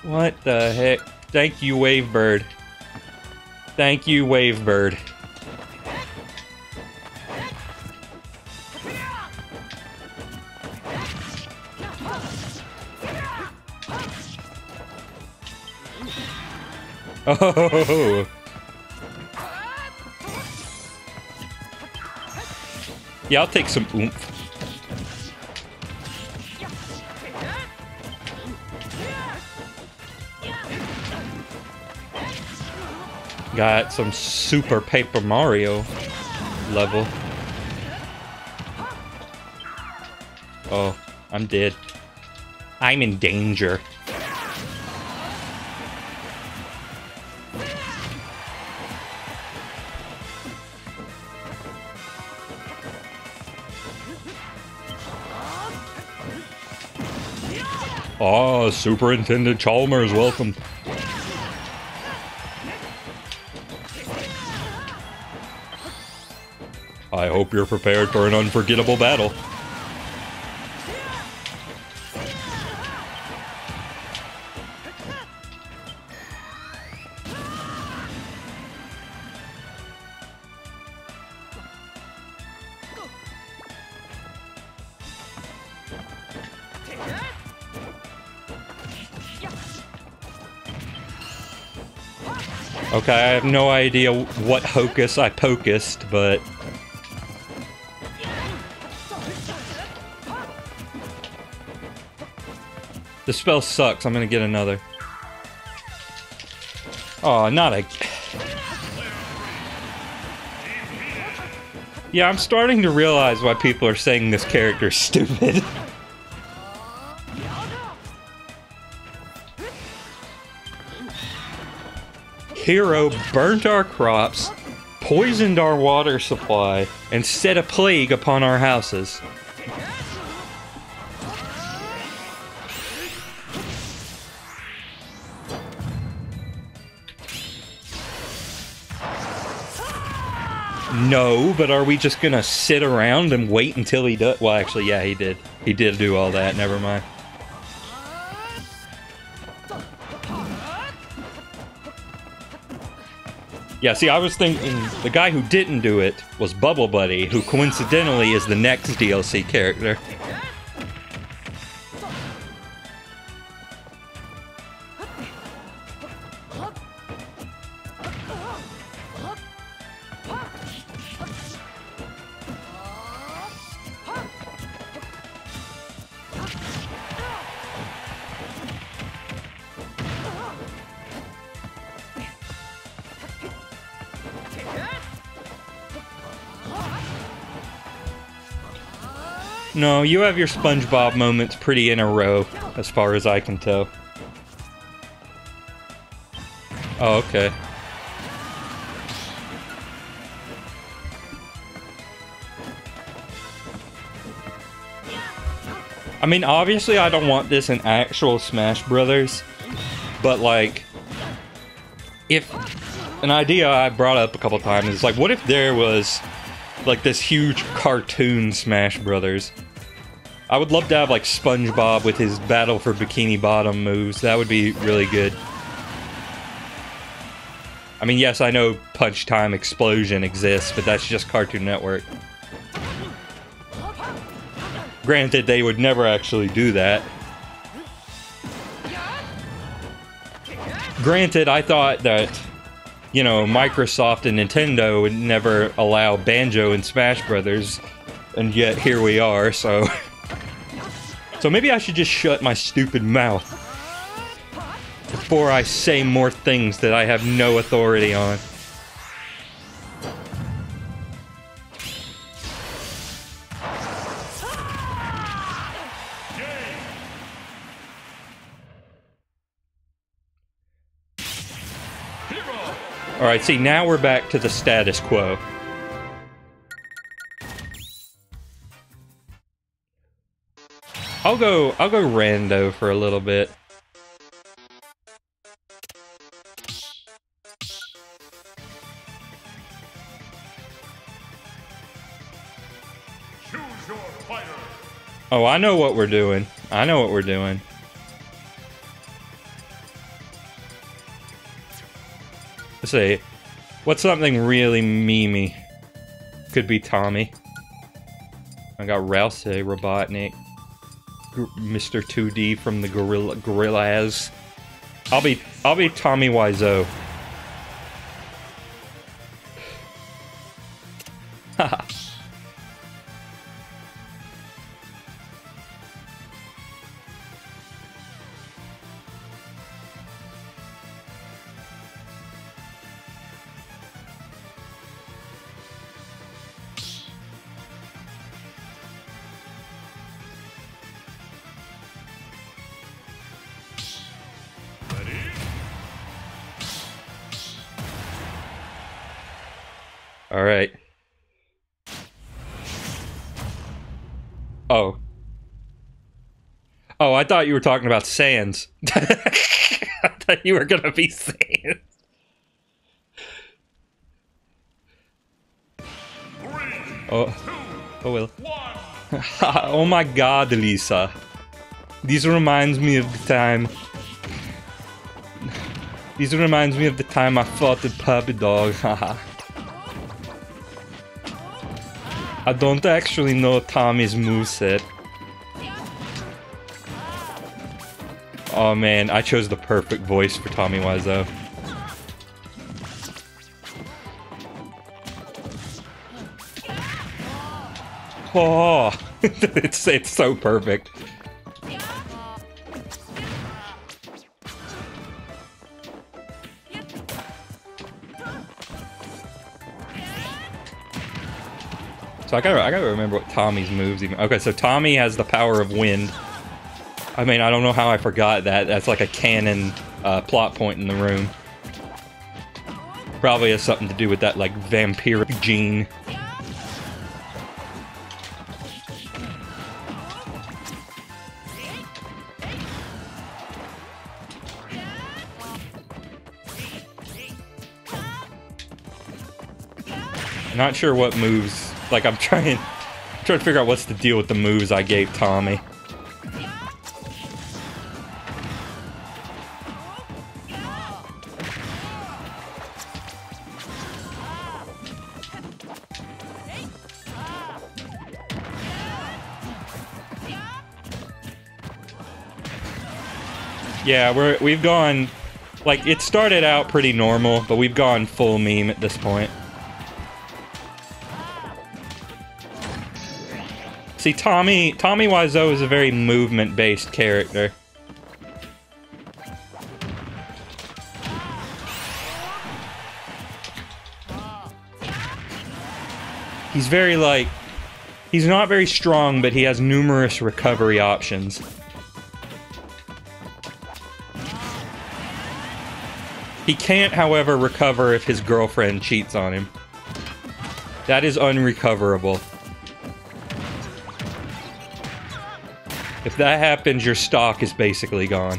What the heck? Thank you, Wavebird. Thank you, Wavebird. Oh! Yeah, I'll take some oomph. Got some Super Paper Mario level. Oh, I'm dead. I'm in danger. Ah, oh, Superintendent Chalmers, welcome. I hope you're prepared for an unforgettable battle. Okay, I have no idea what hocus I pocused, but... The spell sucks, I'm gonna get another. Oh, not a... Yeah, I'm starting to realize why people are saying this character is stupid. Hero burnt our crops, poisoned our water supply, and set a plague upon our houses. No, but are we just gonna sit around and wait until he does? Well, actually, yeah, he did. He did do all that, never mind. Yeah, see, I was thinking the guy who didn't do it was Bubble Buddy, who coincidentally is the next D L C character. No, you have your SpongeBob moments pretty in a row, as far as I can tell. Oh, okay. I mean, obviously I don't want this in actual Smash Brothers, but like, if an idea I brought up a couple times is like, what if there was like this huge cartoon Smash Brothers? I would love to have like SpongeBob with his battle for Bikini Bottom moves. That would be really good. I mean, yes, I know Punch Time Explosion exists, but that's just Cartoon Network. Granted, they would never actually do that. Granted, I thought that, you know, Microsoft and Nintendo would never allow Banjo in Smash Brothers, and yet here we are, so... So maybe I should just shut my stupid mouth before I say more things that I have no authority on. Alright, see, now we're back to the status quo. I'll go, I'll go rando for a little bit. Choose your fighter. Oh, I know what we're doing. I know what we're doing. Let's see, what's something really memey? Could be Tommy. I got Rouse, Robotnik, G Mister two D from the Gorilla Gorillaz. I'll be I'll be Tommy Wiseau. Haha. All right. Oh. Oh, I thought you were talking about Sans. I thought you were gonna be Sans. Oh, oh well. Oh my God, Lisa. This reminds me of the time. This reminds me of the time I fought the puppy dog. Haha. I don't actually know Tommy's moveset. Oh man, I chose the perfect voice for Tommy Wiseau. Oh, it's, it's so perfect. So I gotta, I gotta remember what Tommy's moves even... Okay, so Tommy has the power of wind. I mean, I don't know how I forgot that. That's like a canon uh, plot point in The Room. Probably has something to do with that, like, vampiric gene. I'm not sure what moves... Like, I'm trying, I'm trying to figure out what's the deal with the moves I gave Tommy. Yeah, we're, we've gone, like, it started out pretty normal, but we've gone full meme at this point. See, Tommy, Tommy Wiseau is a very movement-based character. He's very, like, He's not very strong, but he has numerous recovery options. He can't, however, recover if his girlfriend cheats on him. That is unrecoverable. If that happens, your stock is basically gone.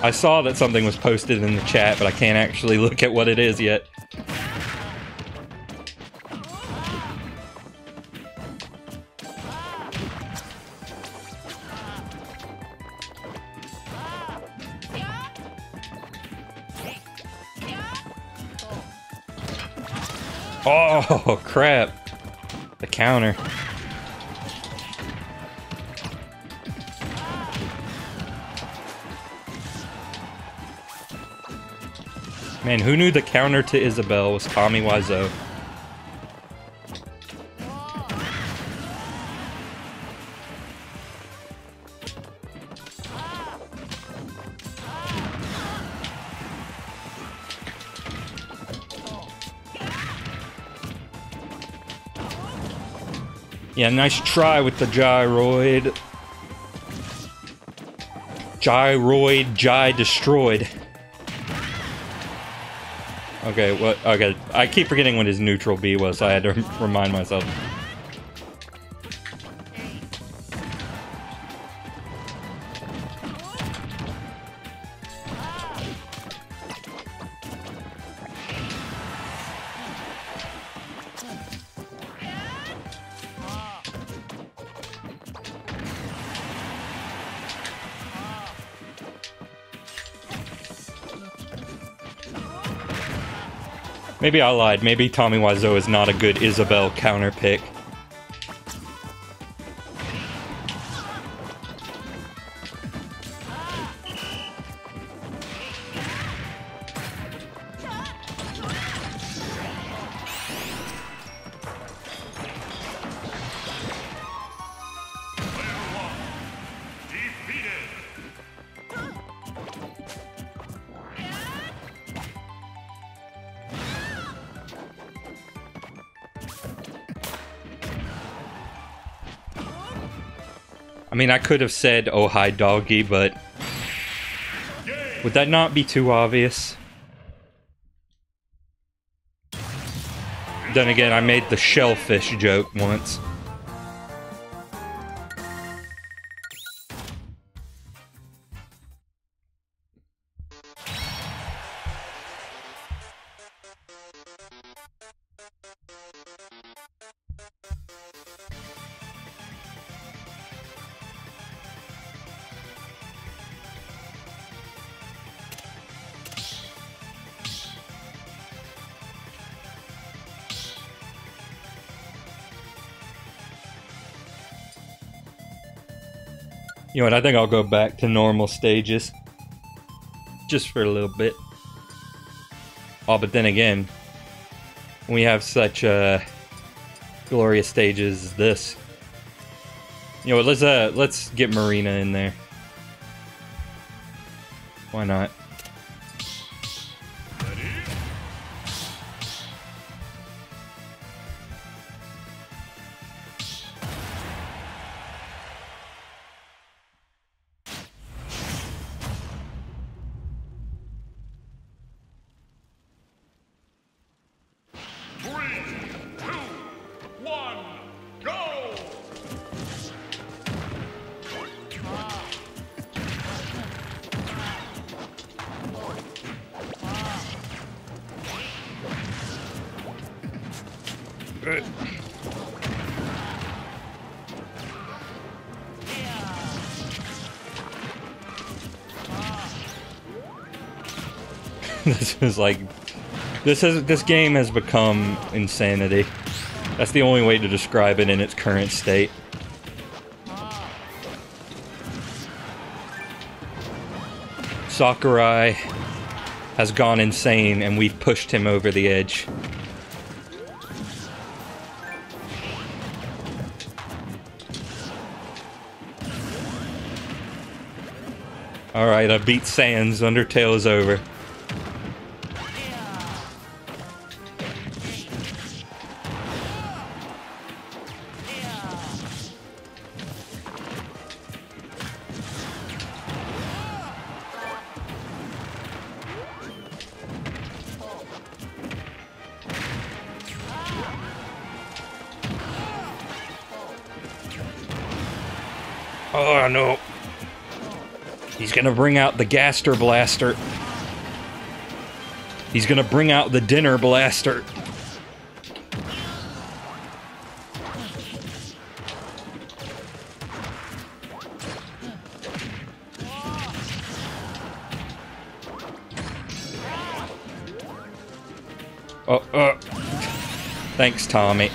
I saw that something was posted in the chat, but I can't actually look at what it is yet. Oh, crap. The counter. Man, who knew the counter to Isabelle was Tommy Wiseau? Yeah, nice try with the gyroid. Gyroid, gy destroyed. Okay, what? Okay, I keep forgetting what his neutral B was, so I had to remind myself. Maybe I lied. Maybe Tommy Wiseau is not a good Isabelle counter pick. I mean, I could have said, oh, hi, doggy, but would that not be too obvious? Then again, I made the shellfish joke once. You know what, I think I'll go back to normal stages. Just for a little bit. Oh, but then again, we have such uh, glorious stages as this. You know what, let's, uh, let's get Marina in there. Why not? This is like, this is this game has become insanity. That's the only way to describe it in its current state. Sakurai has gone insane, and we've pushed him over the edge. Alright, I beat Sans. Undertale is over. Oh no. He's gonna bring out the Gaster Blaster. He's gonna bring out the Dinner Blaster. Oh, uh. Thanks, Tommy.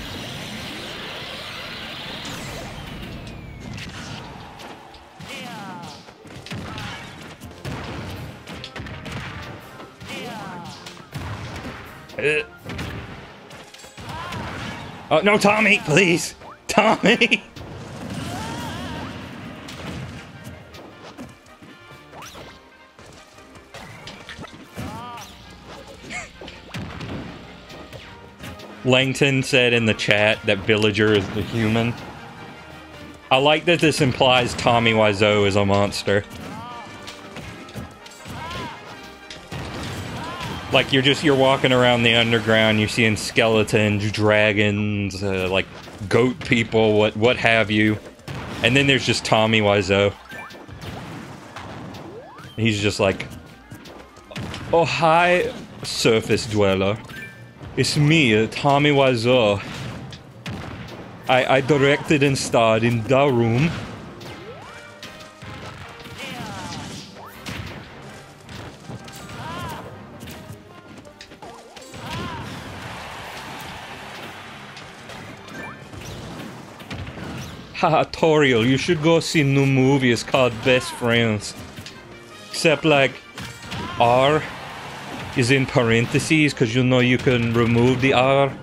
Oh, no, Tommy, please! Tommy! Langton said in the chat that Villager is the human. I like that this implies Tommy Wiseau is a monster. Like, you're just, you're walking around the underground, you're seeing skeletons, dragons, uh, like, goat people, what, what have you. And then there's just Tommy Wiseau. He's just like, "Oh, hi, surface dweller. It's me, Tommy Wiseau. I, I directed and starred in The Room. Haha, Toriel, you should go see new movie, it's called Best Friends. Except like, R is in parentheses, because you know you can remove the R.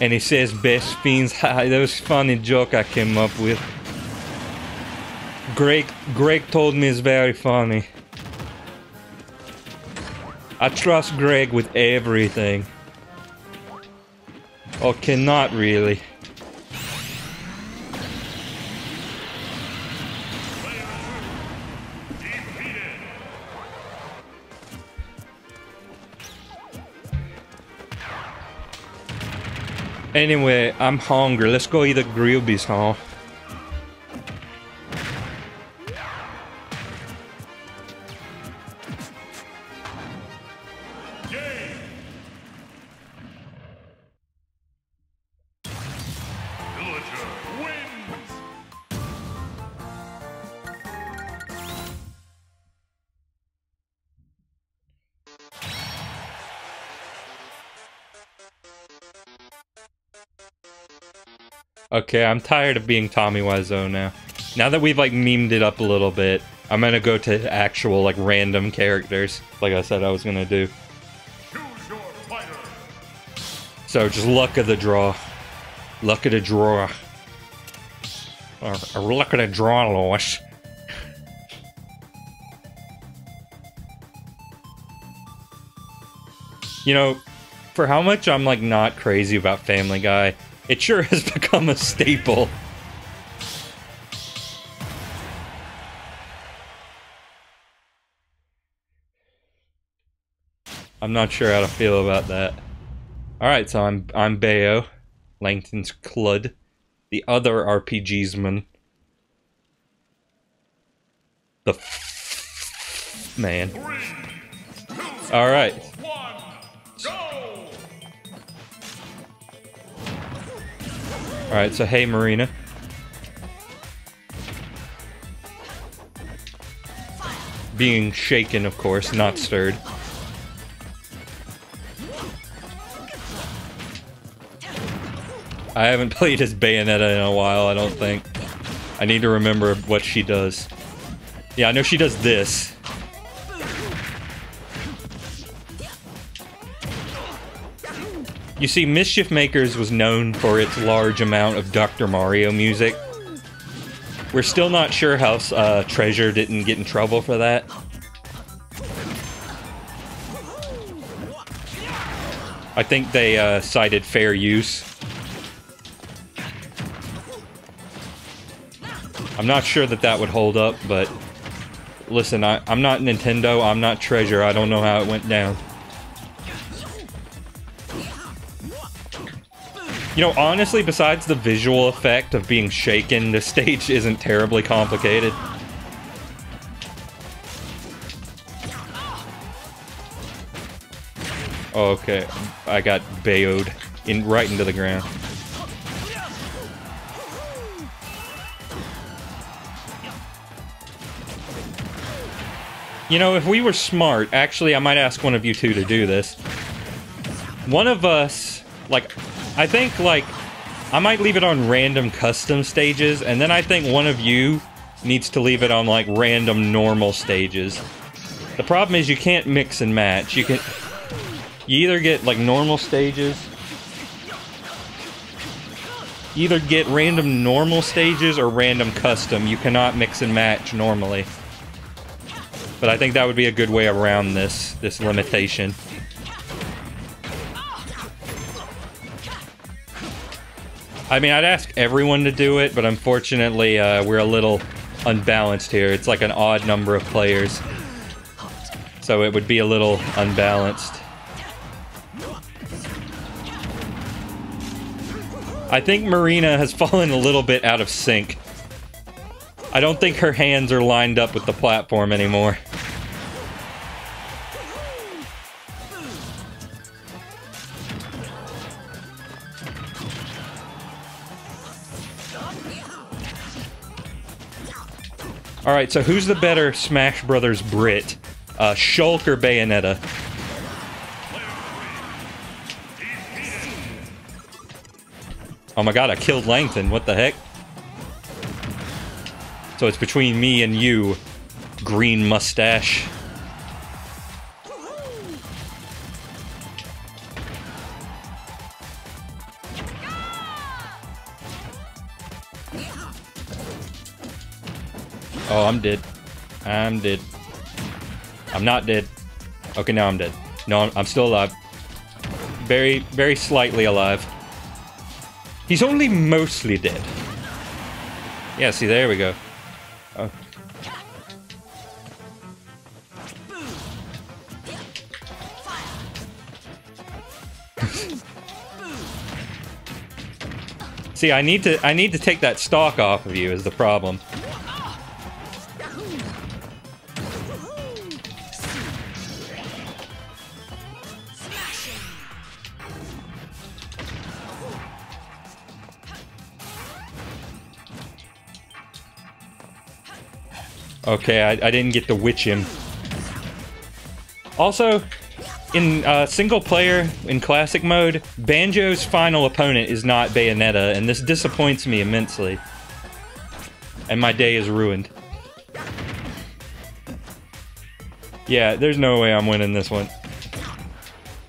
And it says Best Fiends. Haha, that was a funny joke I came up with. Greg, Greg told me it's very funny. I trust Greg with everything. Okay, not really. Anyway, I'm hungry. Let's go eat at Grilby's, huh? Okay, I'm tired of being Tommy Wiseau now. Now that we've, like, memed it up a little bit, I'm gonna go to actual, like, random characters, like I said I was gonna do. Choose your fighter. So, just luck of the draw. Luck of the draw. Or, or luck of the draw, Lois. You know, for how much I'm, like, not crazy about Family Guy, it sure has become a staple. I'm not sure how to feel about that. Alright, so I'm I'm Bayo, Langton's Clud, the other RPGsman. The f man. Alright. Alright, so hey, Marina. Being shaken, of course, not stirred. I haven't played as Bayonetta in a while, I don't think. I need to remember what she does. Yeah, I know she does this. You see, Mischief Makers was known for its large amount of Doctor Mario music. We're still not sure how uh, Treasure didn't get in trouble for that. I think they uh, cited fair use. I'm not sure that that would hold up, but listen, I, I'm not Nintendo, I'm not Treasure, I don't know how it went down. You know, honestly, besides the visual effect of being shaken, this stage isn't terribly complicated. Okay, I got bayoed in right into the ground. You know, if we were smart, actually, I might ask one of you two to do this. One of us, like, I think, like, I might leave it on random custom stages, and then I think one of you needs to leave it on, like, random normal stages. The problem is you can't mix and match. You can... You either get, like, normal stages... You either get random normal stages or random custom. You cannot mix and match normally. But I think that would be a good way around this, this limitation. I mean, I'd ask everyone to do it, but unfortunately, uh, we're a little unbalanced here. It's like an odd number of players. So it would be a little unbalanced. I think Marina has fallen a little bit out of sync. I don't think her hands are lined up with the platform anymore. Alright, so who's the better Smash Brothers Brit? Uh, Shulk or Bayonetta? Oh my god, I killed Langton, what the heck? So it's between me and you, green mustache. Oh, I'm dead. I'm dead. I'm not dead. Okay, now I'm dead. No, I'm, I'm still alive. Very, very slightly alive. He's only mostly dead. Yeah, see, there we go. Oh. See, I need to I need to take that stock off of you is the problem. Okay, I, I didn't get to witch him. Also, in uh, single player, in classic mode, Banjo's final opponent is not Bayonetta, and this disappoints me immensely. And my day is ruined. Yeah, there's no way I'm winning this one.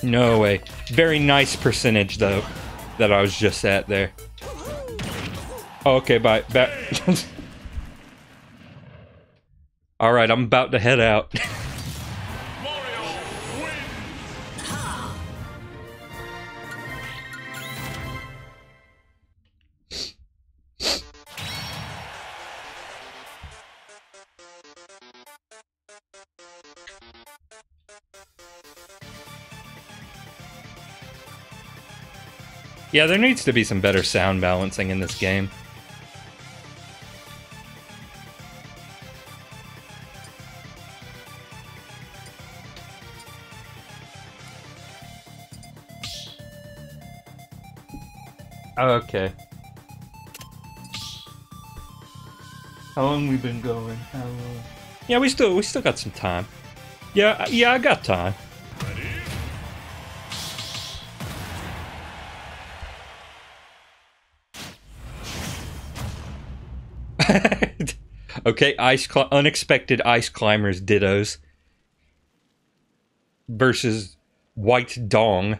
No way. Very nice percentage, though, that I was just at there. Okay, bye. Back. All right, I'm about to head out. Yeah, there needs to be some better sound balancing in this game. Okay. How long we been going? How long? Yeah, we still we still got some time. Yeah, yeah, I got time. Ready? Okay, ice cl unexpected ice climbers dittos versus White Dong.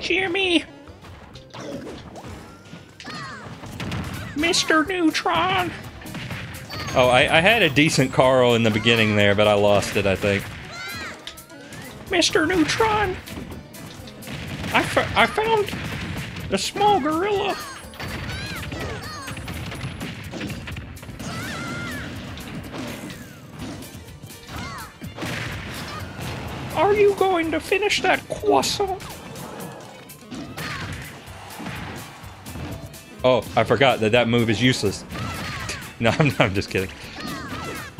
Jimmy! Mister Neutron! Oh, I, I had a decent Carl in the beginning there, but I lost it, I think. Mister Neutron! I, f I found the small gorilla! Are you going to finish that croissant? Oh, I forgot that that move is useless. No, I'm, I'm just kidding.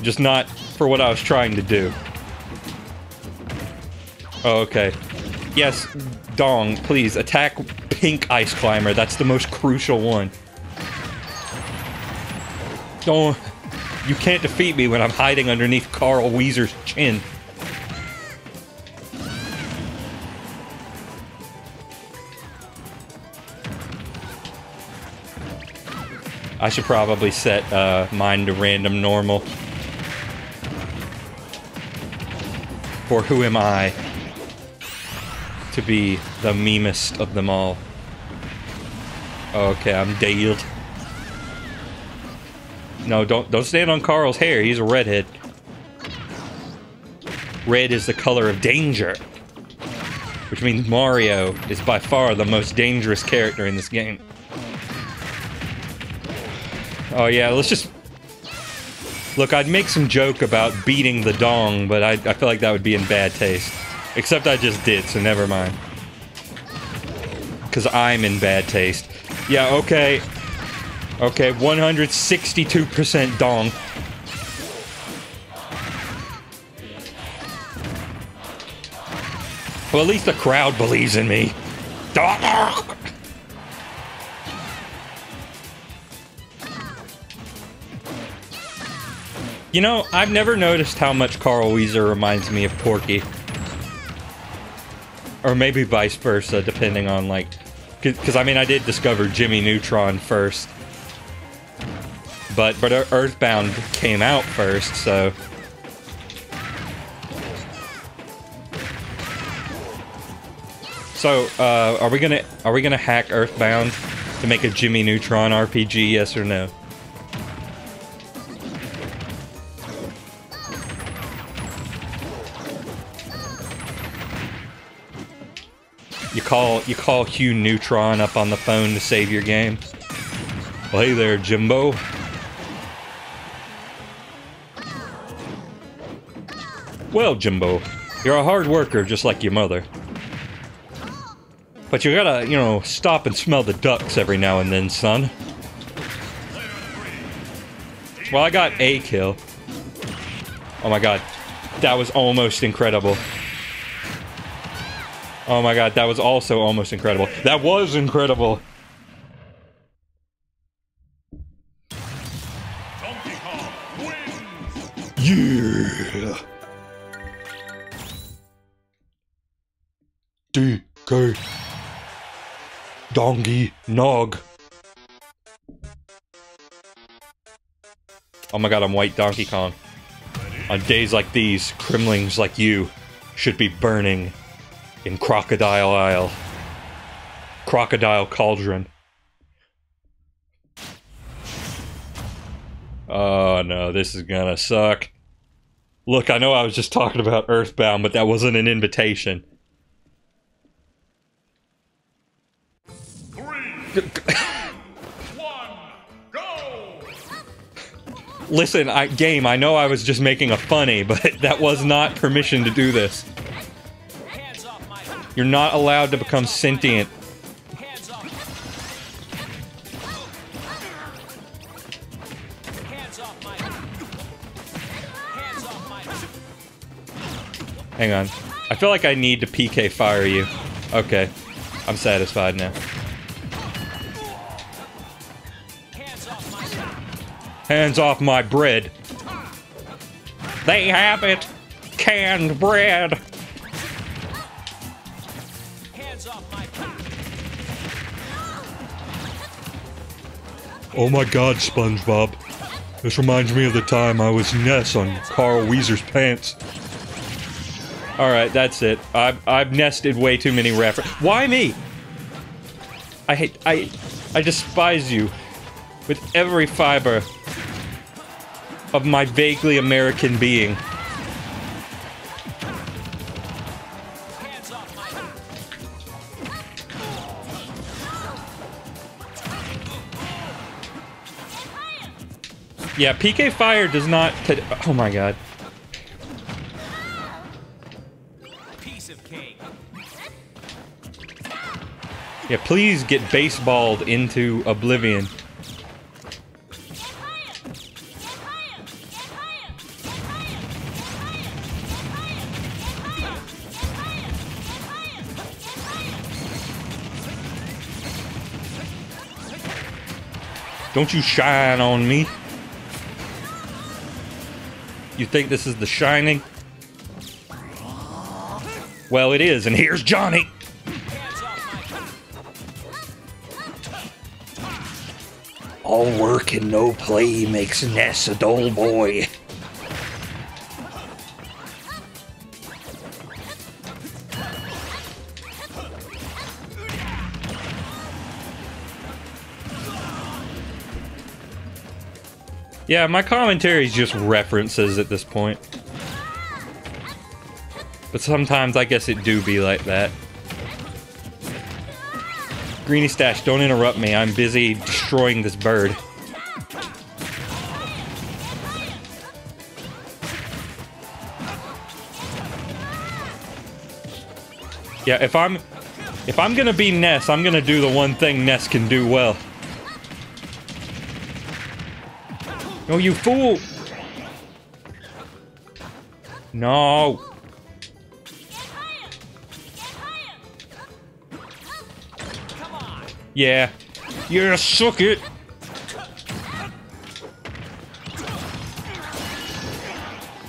Just not for what I was trying to do. Oh, okay. Yes, Dong, please, attack Pink Ice Climber. That's the most crucial one. Don't... You can't defeat me when I'm hiding underneath Carl Weezer's chin. I should probably set uh, mine to random normal. For who am I to be the memest of them all? Okay, I'm dead. No, don't don't stand on Carl's hair. He's a redhead. Red is the color of danger, which means Mario is by far the most dangerous character in this game. Oh yeah, let's just... Look, I'd make some joke about beating the Dong, but I, I feel like that would be in bad taste. Except I just did, so never mind. Because I'm in bad taste. Yeah, okay. Okay, one hundred sixty-two percent Dong. Well, at least the crowd believes in me. Dong! You know, I've never noticed how much Carl Weezer reminds me of Porky. Or maybe vice versa, depending on, like... Because, I mean, I did discover Jimmy Neutron first. But, but Earthbound came out first, so... So, uh, are we gonna, are we gonna hack Earthbound to make a Jimmy Neutron R P G, yes or no? You call you call Hugh Neutron up on the phone to save your game. Well, hey there, Jimbo. Well, Jimbo, you're a hard worker just like your mother. But you gotta, you know, stop and smell the ducks every now and then, son. Well, I got a kill. Oh my god. That was almost incredible. Oh my god, that was also almost incredible. That was incredible! Donkey Kong wins. Yeah! D K. Donkey Nog. Oh my god, I'm white Donkey Kong. On days like these, crimlings like you should be burning in Crocodile Isle. Crocodile Cauldron. Oh no, this is gonna suck. Look, I know I was just talking about Earthbound, but that wasn't an invitation. Three, one, go! Listen, I, game, I know I was just making a funny, but that was not permission to do this. You're not allowed to become sentient. Hang on. I feel like I need to P K fire you. Okay. I'm satisfied now. Hands off my bread. They have it. Canned bread. Oh my god, SpongeBob. This reminds me of the time I was Ness on Carl Weezer's pants. Alright, that's it. I've, I've nested way too many references. Why me? I hate- I- I despise you with every fiber of my vaguely American being. Yeah, P K Fire does not... Oh my god. Piece of cake. Yeah, please get baseballed into oblivion. Don't you shine on me. You think this is The Shining? Well, it is, and here's Johnny! All work and no play makes Ness a dull boy. Yeah, my commentary is just references at this point. But sometimes I guess it do be like that. Greeny Stash, don't interrupt me. I'm busy destroying this bird. Yeah, if I'm... If I'm gonna be Ness, I'm gonna do the one thing Ness can do well. No, you fool! No! Yeah. Yeah, suck it!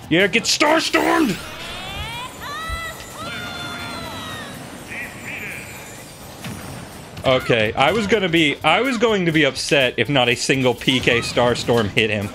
Yeah, get Starstormed! Okay, I was gonna be- I was going to be upset if not a single P K Starstorm hit him.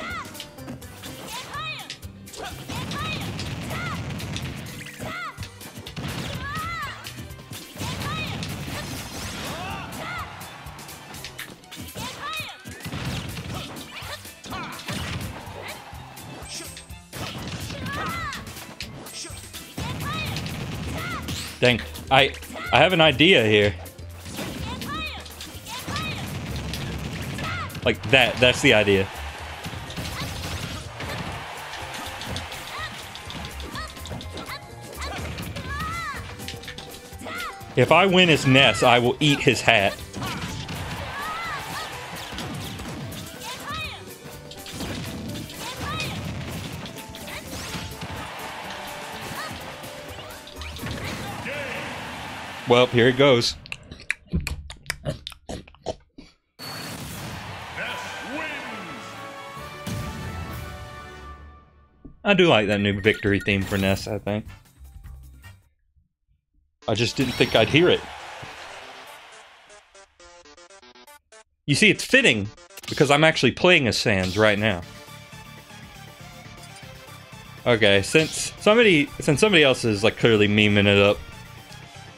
Dang, I- I have an idea here. Like that, that's the idea. If I win as Ness, I will eat his hat. Well, here it goes. I do like that new victory theme for Ness, I think. I just didn't think I'd hear it. You see, it's fitting, because I'm actually playing as Sans right now. Okay, since somebody since somebody else is like clearly memeing it up,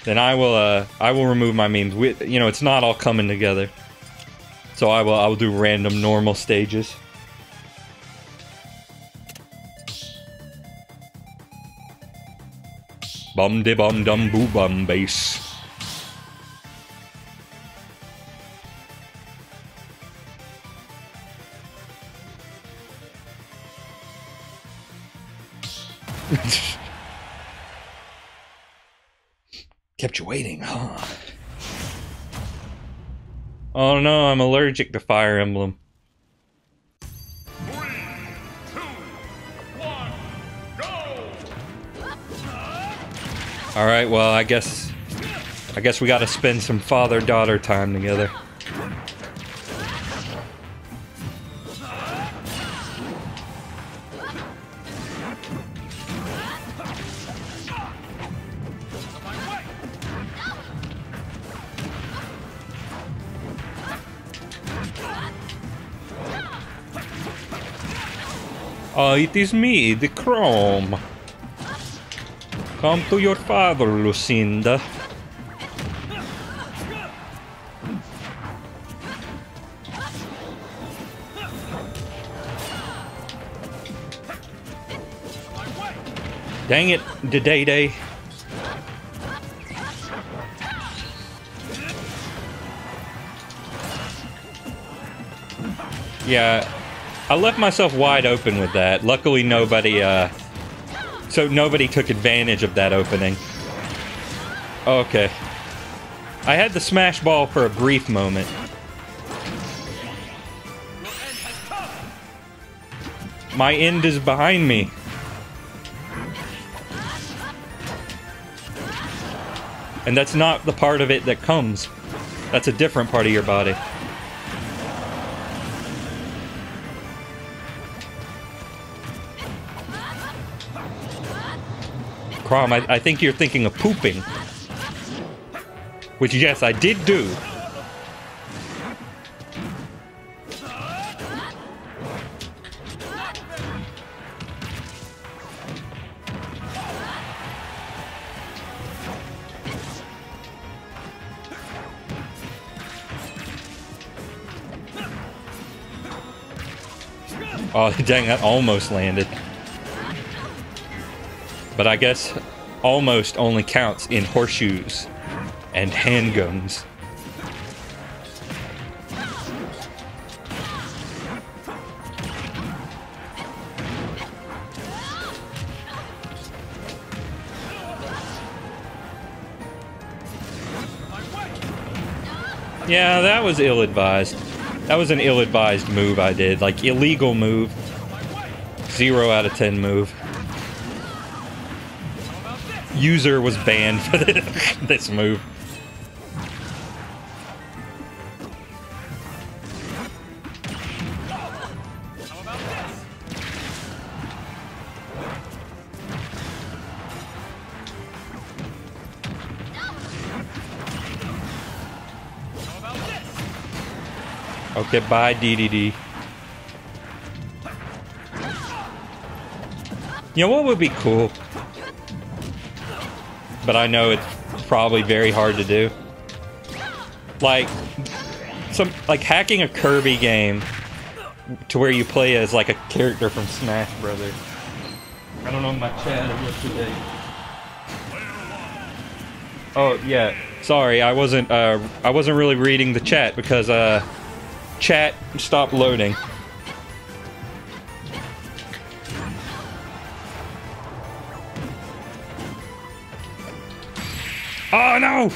then I will uh I will remove my memes. We, you know, it's not all coming together. So I will I will do random normal stages. Bum de bum dum boo bum bass. Kept you waiting, huh? Oh no, I'm allergic to Fire Emblem. All right, well, I guess I guess we got to spend some father-daughter time together. Oh, it is me, the Chrome. Come to your father, Lucinda. Dang it, the day-day. Yeah, I left myself wide open with that. Luckily, nobody, uh... so nobody took advantage of that opening. Okay. I had the smash ball for a brief moment. My end is behind me. And that's not the part of it that comes. That's a different part of your body. Crom, I, I think you're thinking of pooping. Which, yes, I did do. Oh, dang, that almost landed. But I guess almost only counts in horseshoes and handguns. Yeah, that was ill-advised. That was an ill-advised move I did. Like, illegal move. Zero out of ten move. User was banned for this move. Okay, bye, D D D. You know what would be cool? But I know it's probably very hard to do. Like, some like hacking a Kirby game to where you play as like a character from Smash Brothers. I don't know if my chat was today. Oh yeah, sorry, I wasn't. Uh, I wasn't really reading the chat because uh, chat stopped loading. Oh no!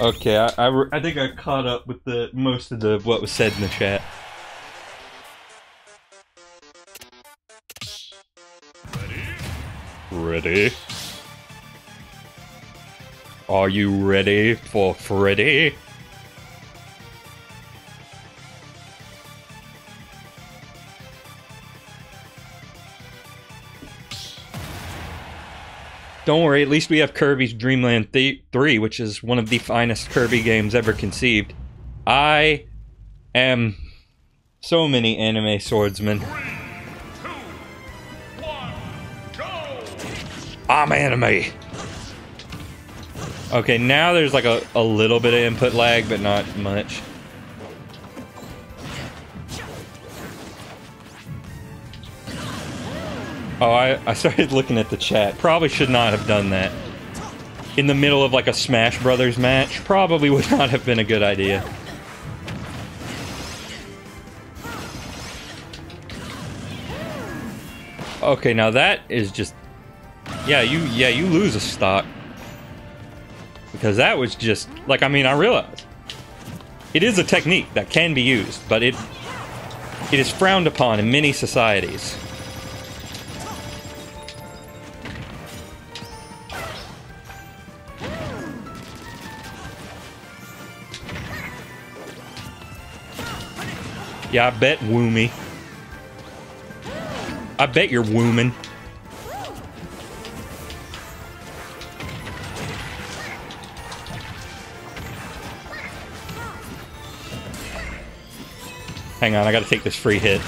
Okay, I, I, I think I caught up with the most of the what was said in the chat. Ready? Are you ready for Freddy? Don't worry, at least we have Kirby's Dream Land three, which is one of the finest Kirby games ever conceived. I am so many anime swordsmen. Three, two, one, go! I'm anime! Okay, now there's like a, a little bit of input lag, but not much. Oh, I, I started looking at the chat. Probably should not have done that. In the middle of like a Smash Brothers match, probably would not have been a good idea. Okay, now that is just... Yeah, you yeah you lose a stock. Because that was just... Like, I mean, I realize. It is a technique that can be used, but it it is frowned upon in many societies. Yeah, I bet Woomy. I bet you're wooming. Hang on, I gotta take this free hit.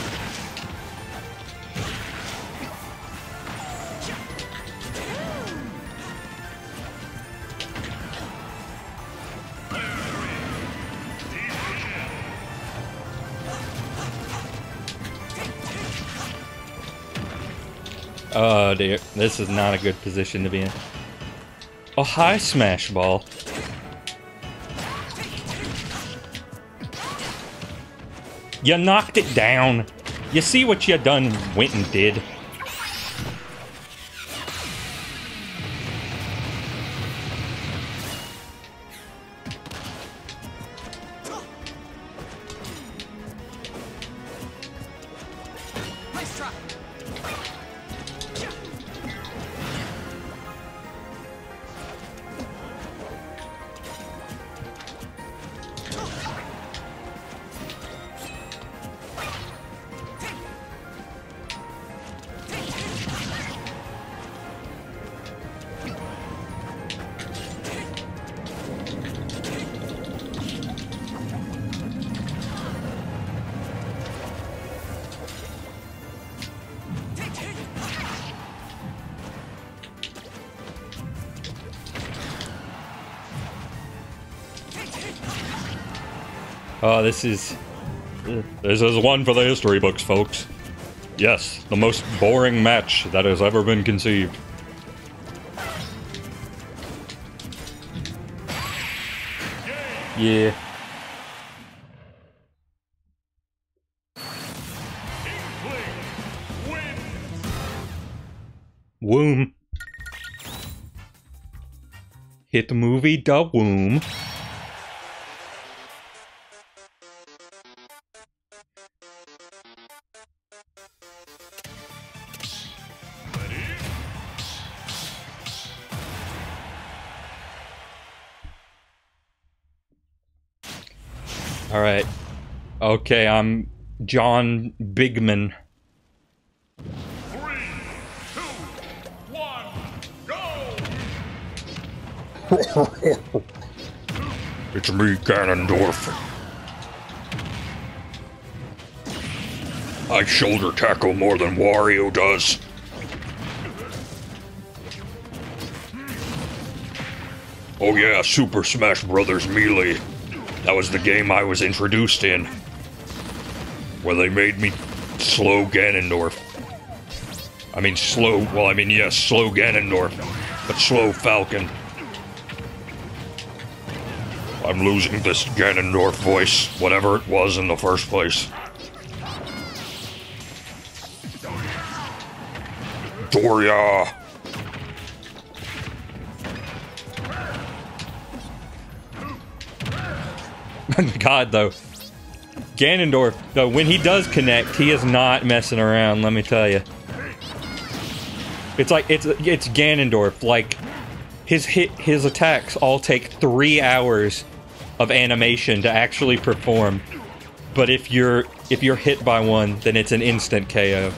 Oh dear, this is not a good position to be in. Oh, hi, Smash Ball. You knocked it down. You see what you done went and did. Oh, this is... This is one for the history books, folks. Yes, the most boring match that has ever been conceived. Yeah. Womb. Hit movie da womb. Okay, I'm John Bigman. Three, two, one, go! It's me, Ganondorf. I shoulder tackle more than Wario does. Oh yeah, Super Smash Brothers Melee. That was the game I was introduced in. Well, they made me slow Ganondorf. I mean slow, well I mean yes, slow Ganondorf, but slow Falcon. I'm losing this Ganondorf voice, whatever it was in the first place. Doria! God though. Ganondorf, though, when he does connect, he is not messing around, let me tell you. It's like, it's it's Ganondorf, like, his hit, his attacks all take three hours of animation to actually perform. But if you're, if you're hit by one, then it's an instant K O.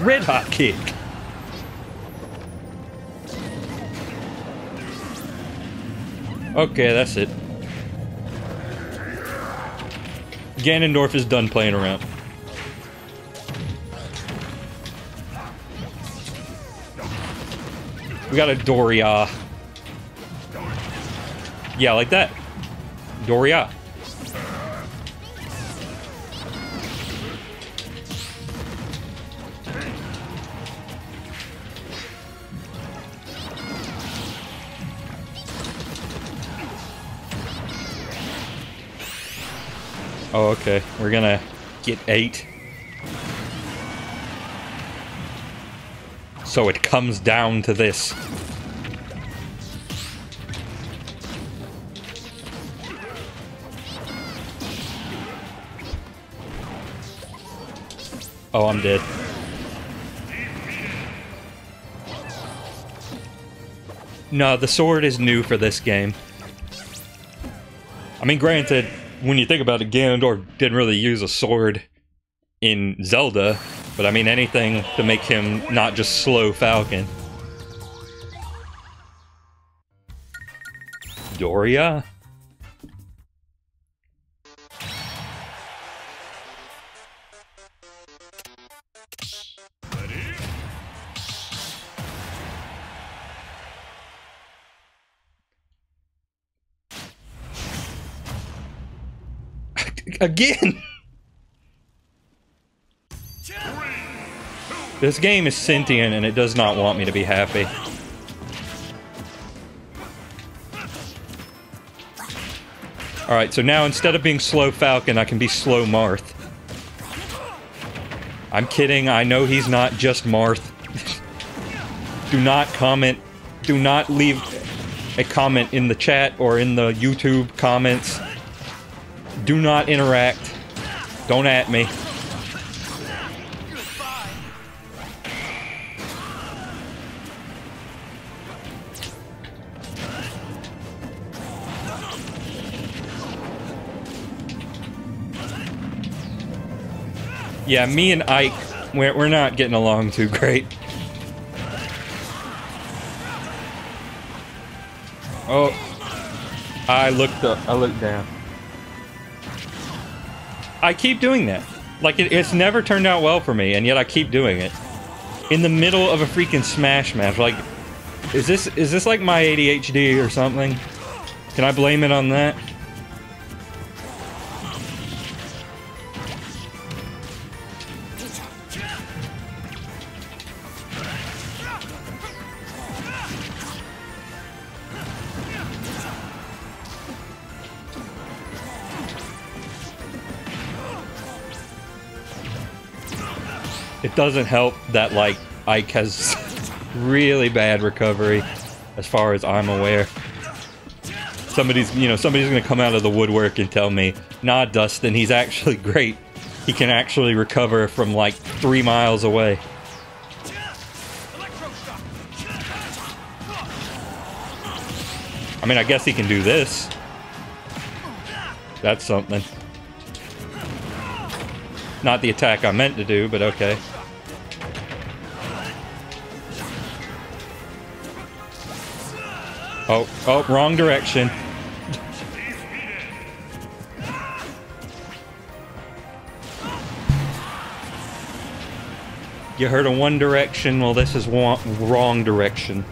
Red hot kick. Okay, that's it. Ganondorf is done playing around. We got a Doria. Yeah, like that. Doria. Oh, okay. We're gonna get eight. So it comes down to this. Oh, I'm dead. No, the sword is new for this game. I mean, granted, when you think about it, Ganondorf didn't really use a sword in Zelda, but I mean anything to make him not just slow Falcon. Doria? again. This game is sentient and it does not want me to be happy. Alright, so now instead of being Slow Falcon, I can be Slow Marth. I'm kidding, I know he's not just Marth. Do not comment, do not leave a comment in the chat or in the YouTube comments. Do not interact. Don't at me. Yeah, me and Ike, we're, we're not getting along too great. Oh, I looked up, I looked down. I keep doing that. Like, it, it's never turned out well for me, and yet I keep doing it. In the middle of a freaking Smash match, like, is this, is this like my A D H D or something? Can I blame it on that? It doesn't help that, like, Ike has really bad recovery, as far as I'm aware. Somebody's, you know, somebody's gonna come out of the woodwork and tell me, nah, Dustin, he's actually great. He can actually recover from, like, three miles away. I mean, I guess he can do this. That's something. Not the attack I meant to do, but okay. Oh, oh, wrong direction. You heard of One Direction? Well, this is one, Wrong Direction.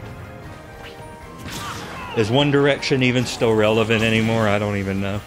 Is One Direction even still relevant anymore? I don't even know.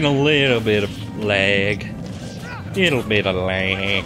A little bit of lag. Little bit of lag.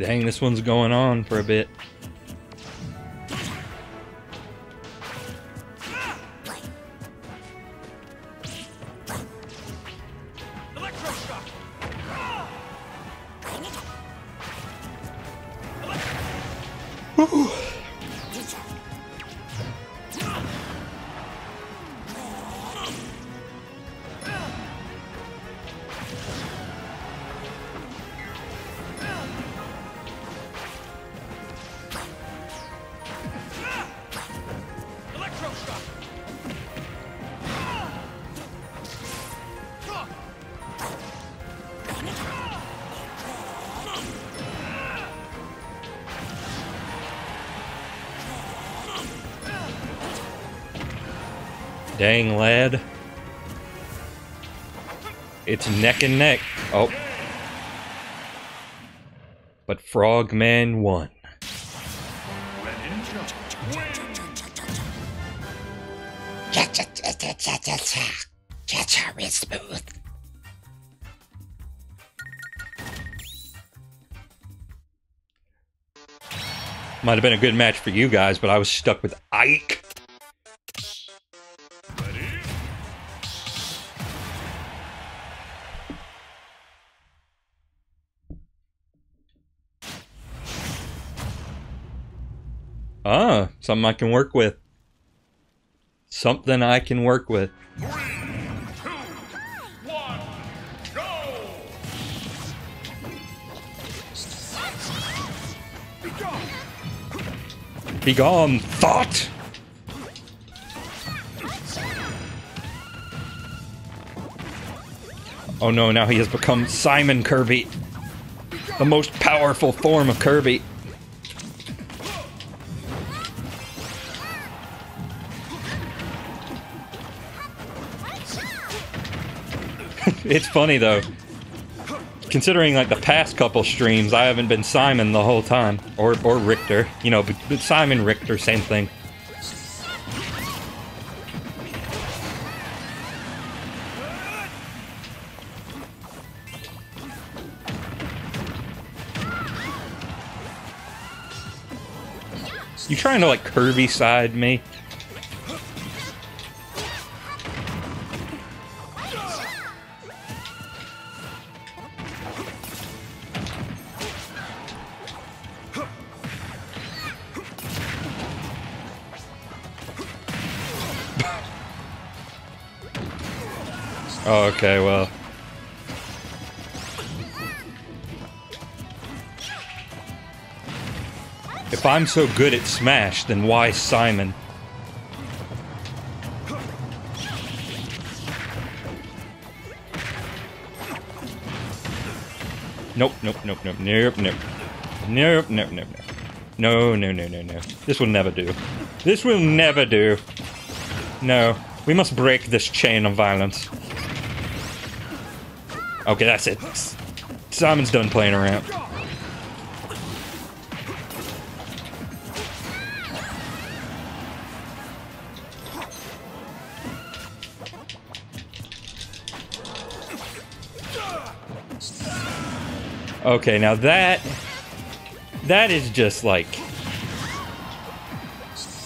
Dang, this one's going on for a bit. Dang, lad. It's neck and neck. Oh. but Frogman won. Cha-cha is smooth. Might have been a good match for you guys, but I was stuck with Ike. Ready? Ah, something I can work with. Something I can work with. Be gone, thought! Oh no, now he has become Simon Kirby, the most powerful form of Kirby. It's funny though, considering like the past couple streams, I haven't been Simon the whole time, or or Richter, you know, but, but Simon Richter, same thing. You trying to like Kirby side me? Oh, okay, well. If I'm so good at Smash, then why Simon? Nope, nope, nope, nope, nope, nope. Nope, nope, nope, nope. No, no, no, no, no. This will never do. This will never do. No. We must break this chain of violence. Okay, that's it. Simon's done playing around. Okay, now that... that is just like...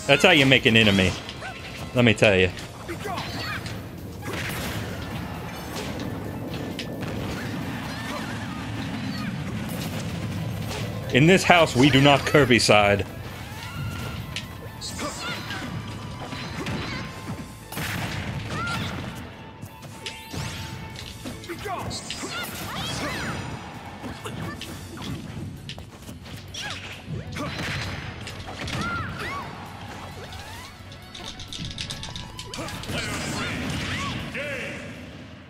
that's how you make an enemy. Let me tell you. In this house, we do not Kirby side.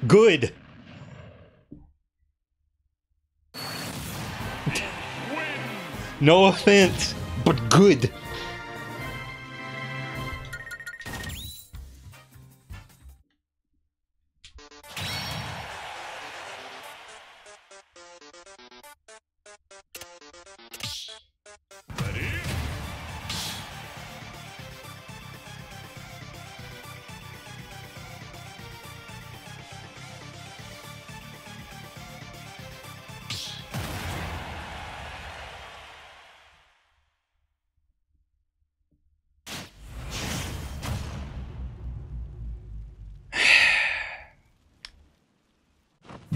Good. No offense, but good. Ready?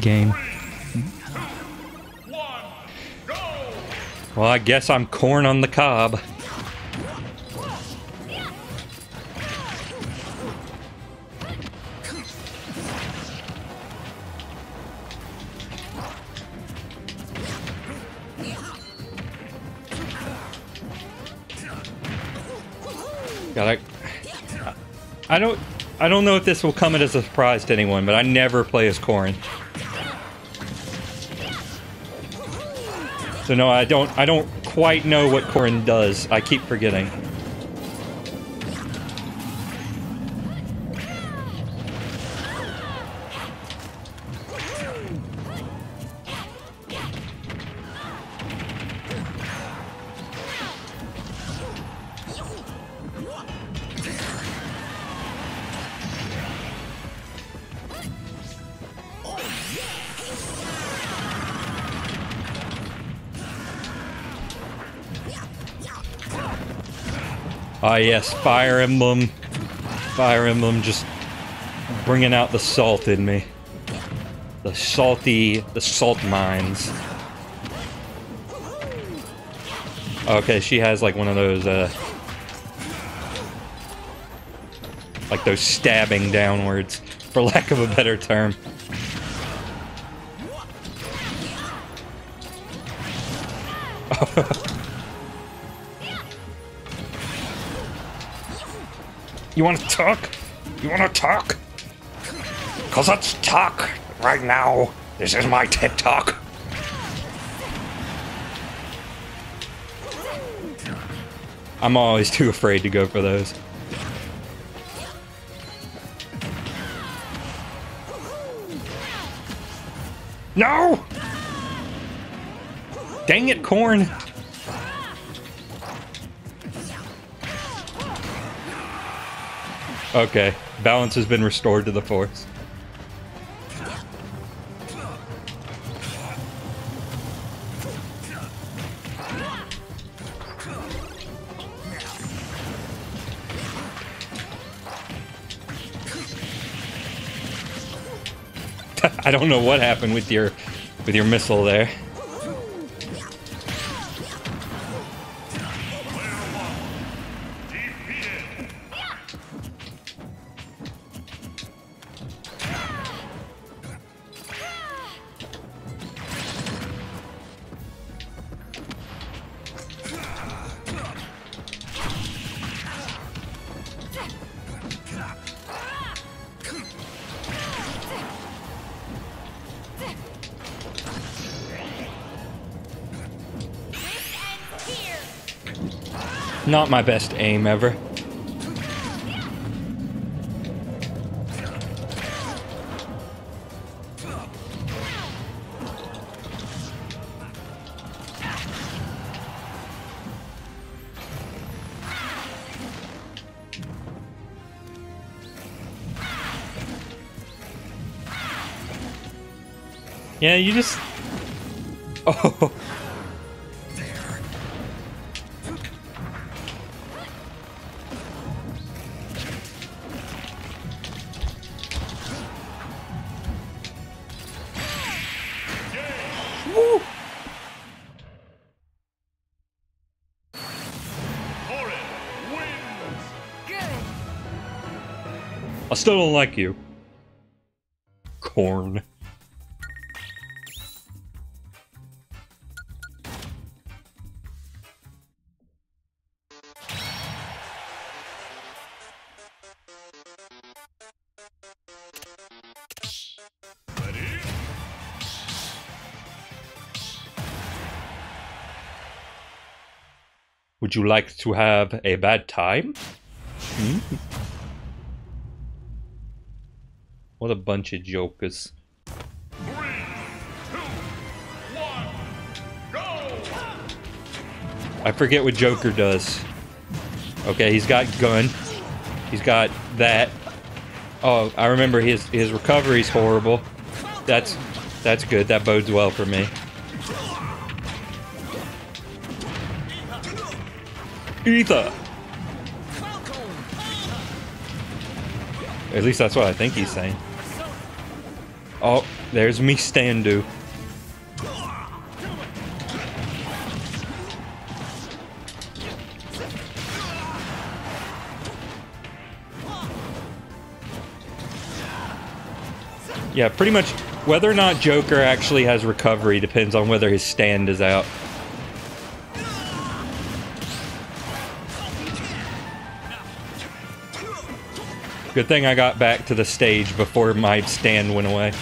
Game. Well, I guess I'm corn on the cob. Gotta. I don't. I don't know if this will come as a surprise to anyone, but I never play as Corn. So no, I don't I don't quite know what Corn does. I keep forgetting. Ah, uh, yes, Fire Emblem. Fire Emblem just bringing out the salt in me. The salty, the salt mines. Okay, she has like one of those, uh... like those stabbing downwards, for lack of a better term. You wanna talk? You wanna talk? Cause let's talk right now. This is my TED Talk. I'm always too afraid to go for those. No! Dang it, corn! Okay, balance has been restored to the force. I don't know what happened with your with your missile there. Not my best aim ever. Yeah, you just... Oh. Still don't like you. Corn. Would you like to have a bad time? Hmm? What a bunch of jokers. Three, two, one, go! I forget what Joker does. Okay, he's got gun. He's got that. Oh, I remember his his recovery's horrible. That's that's good. That bodes well for me. Ether. At least that's what I think he's saying. Oh, there's me Standu. Yeah, pretty much whether or not Joker actually has recovery depends on whether his stand is out. Good thing I got back to the stage before my stand went away.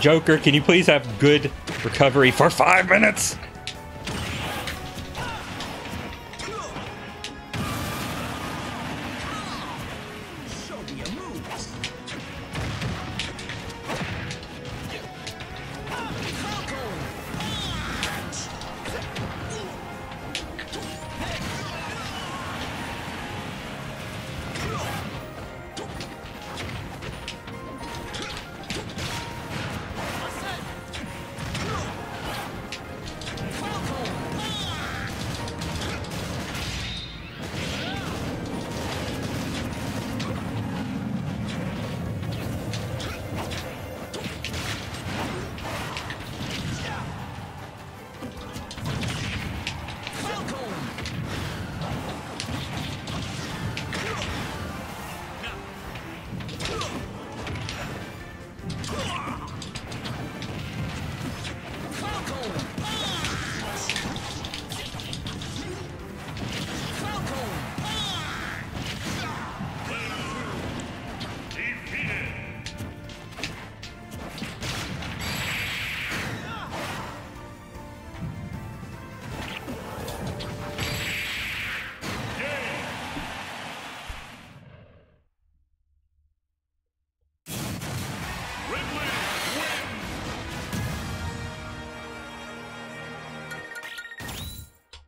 Joker, can you please have good recovery for five minutes?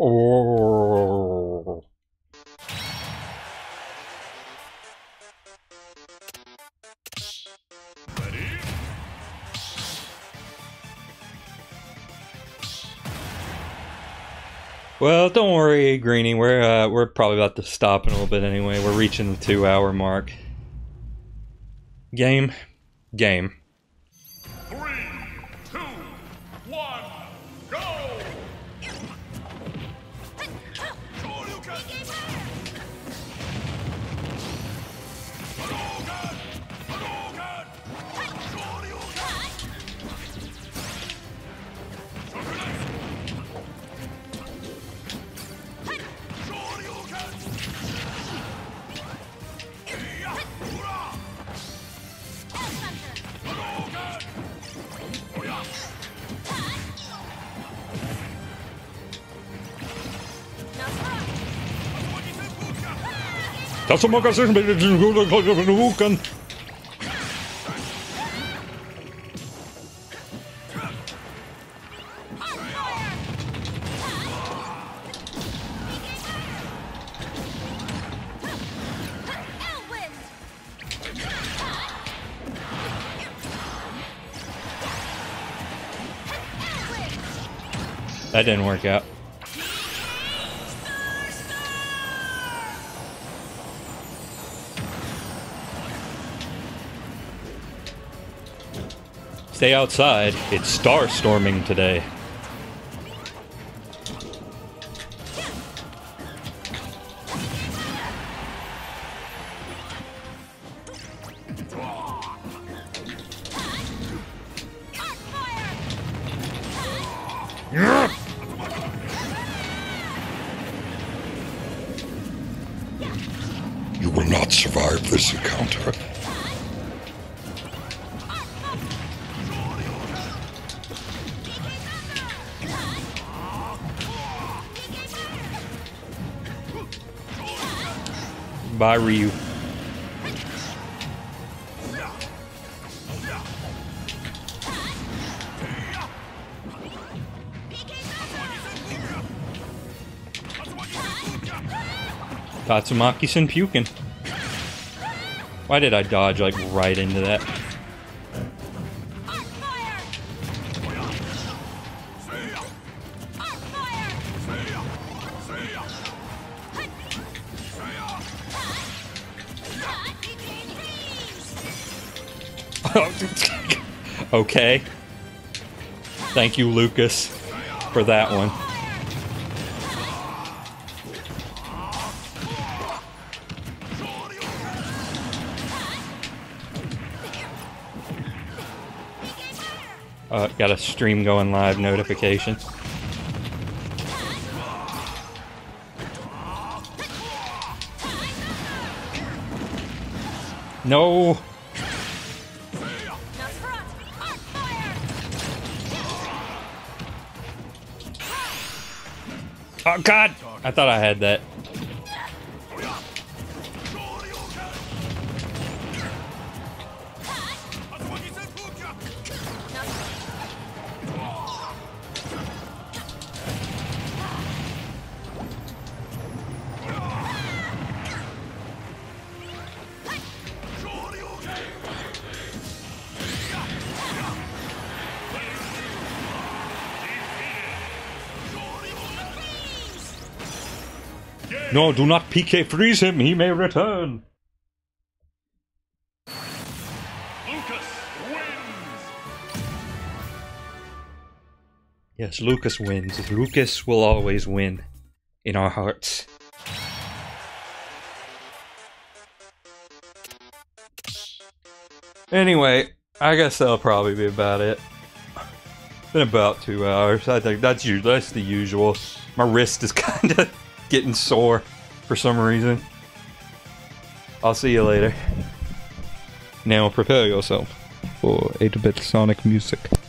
Oh. Ready? Well, don't worry, Greenie. We're uh, we're probably about to stop in a little bit anyway. We're reaching the two-hour mark. Game, game. That's what Mokka says, but it's good. That didn't work out. Stay outside. It's star storming today. You will not survive this encounter. Bye, Ryu. Tatsumaki-san puking. Why did I dodge like right into that? Okay. Thank you, Lucas, for that one. Uh, got a stream going live notification. No. No. Oh god! I thought I had that. No, do not P K freeze him. He may return. Lucas wins. Yes, Lucas wins. Lucas will always win in our hearts. Anyway, I guess that'll probably be about it. Been about two hours. I think that's you. That's the usual. My wrist is kind of getting sore for some reason. I'll see you later. Now prepare yourself for eight-bit Sonic music.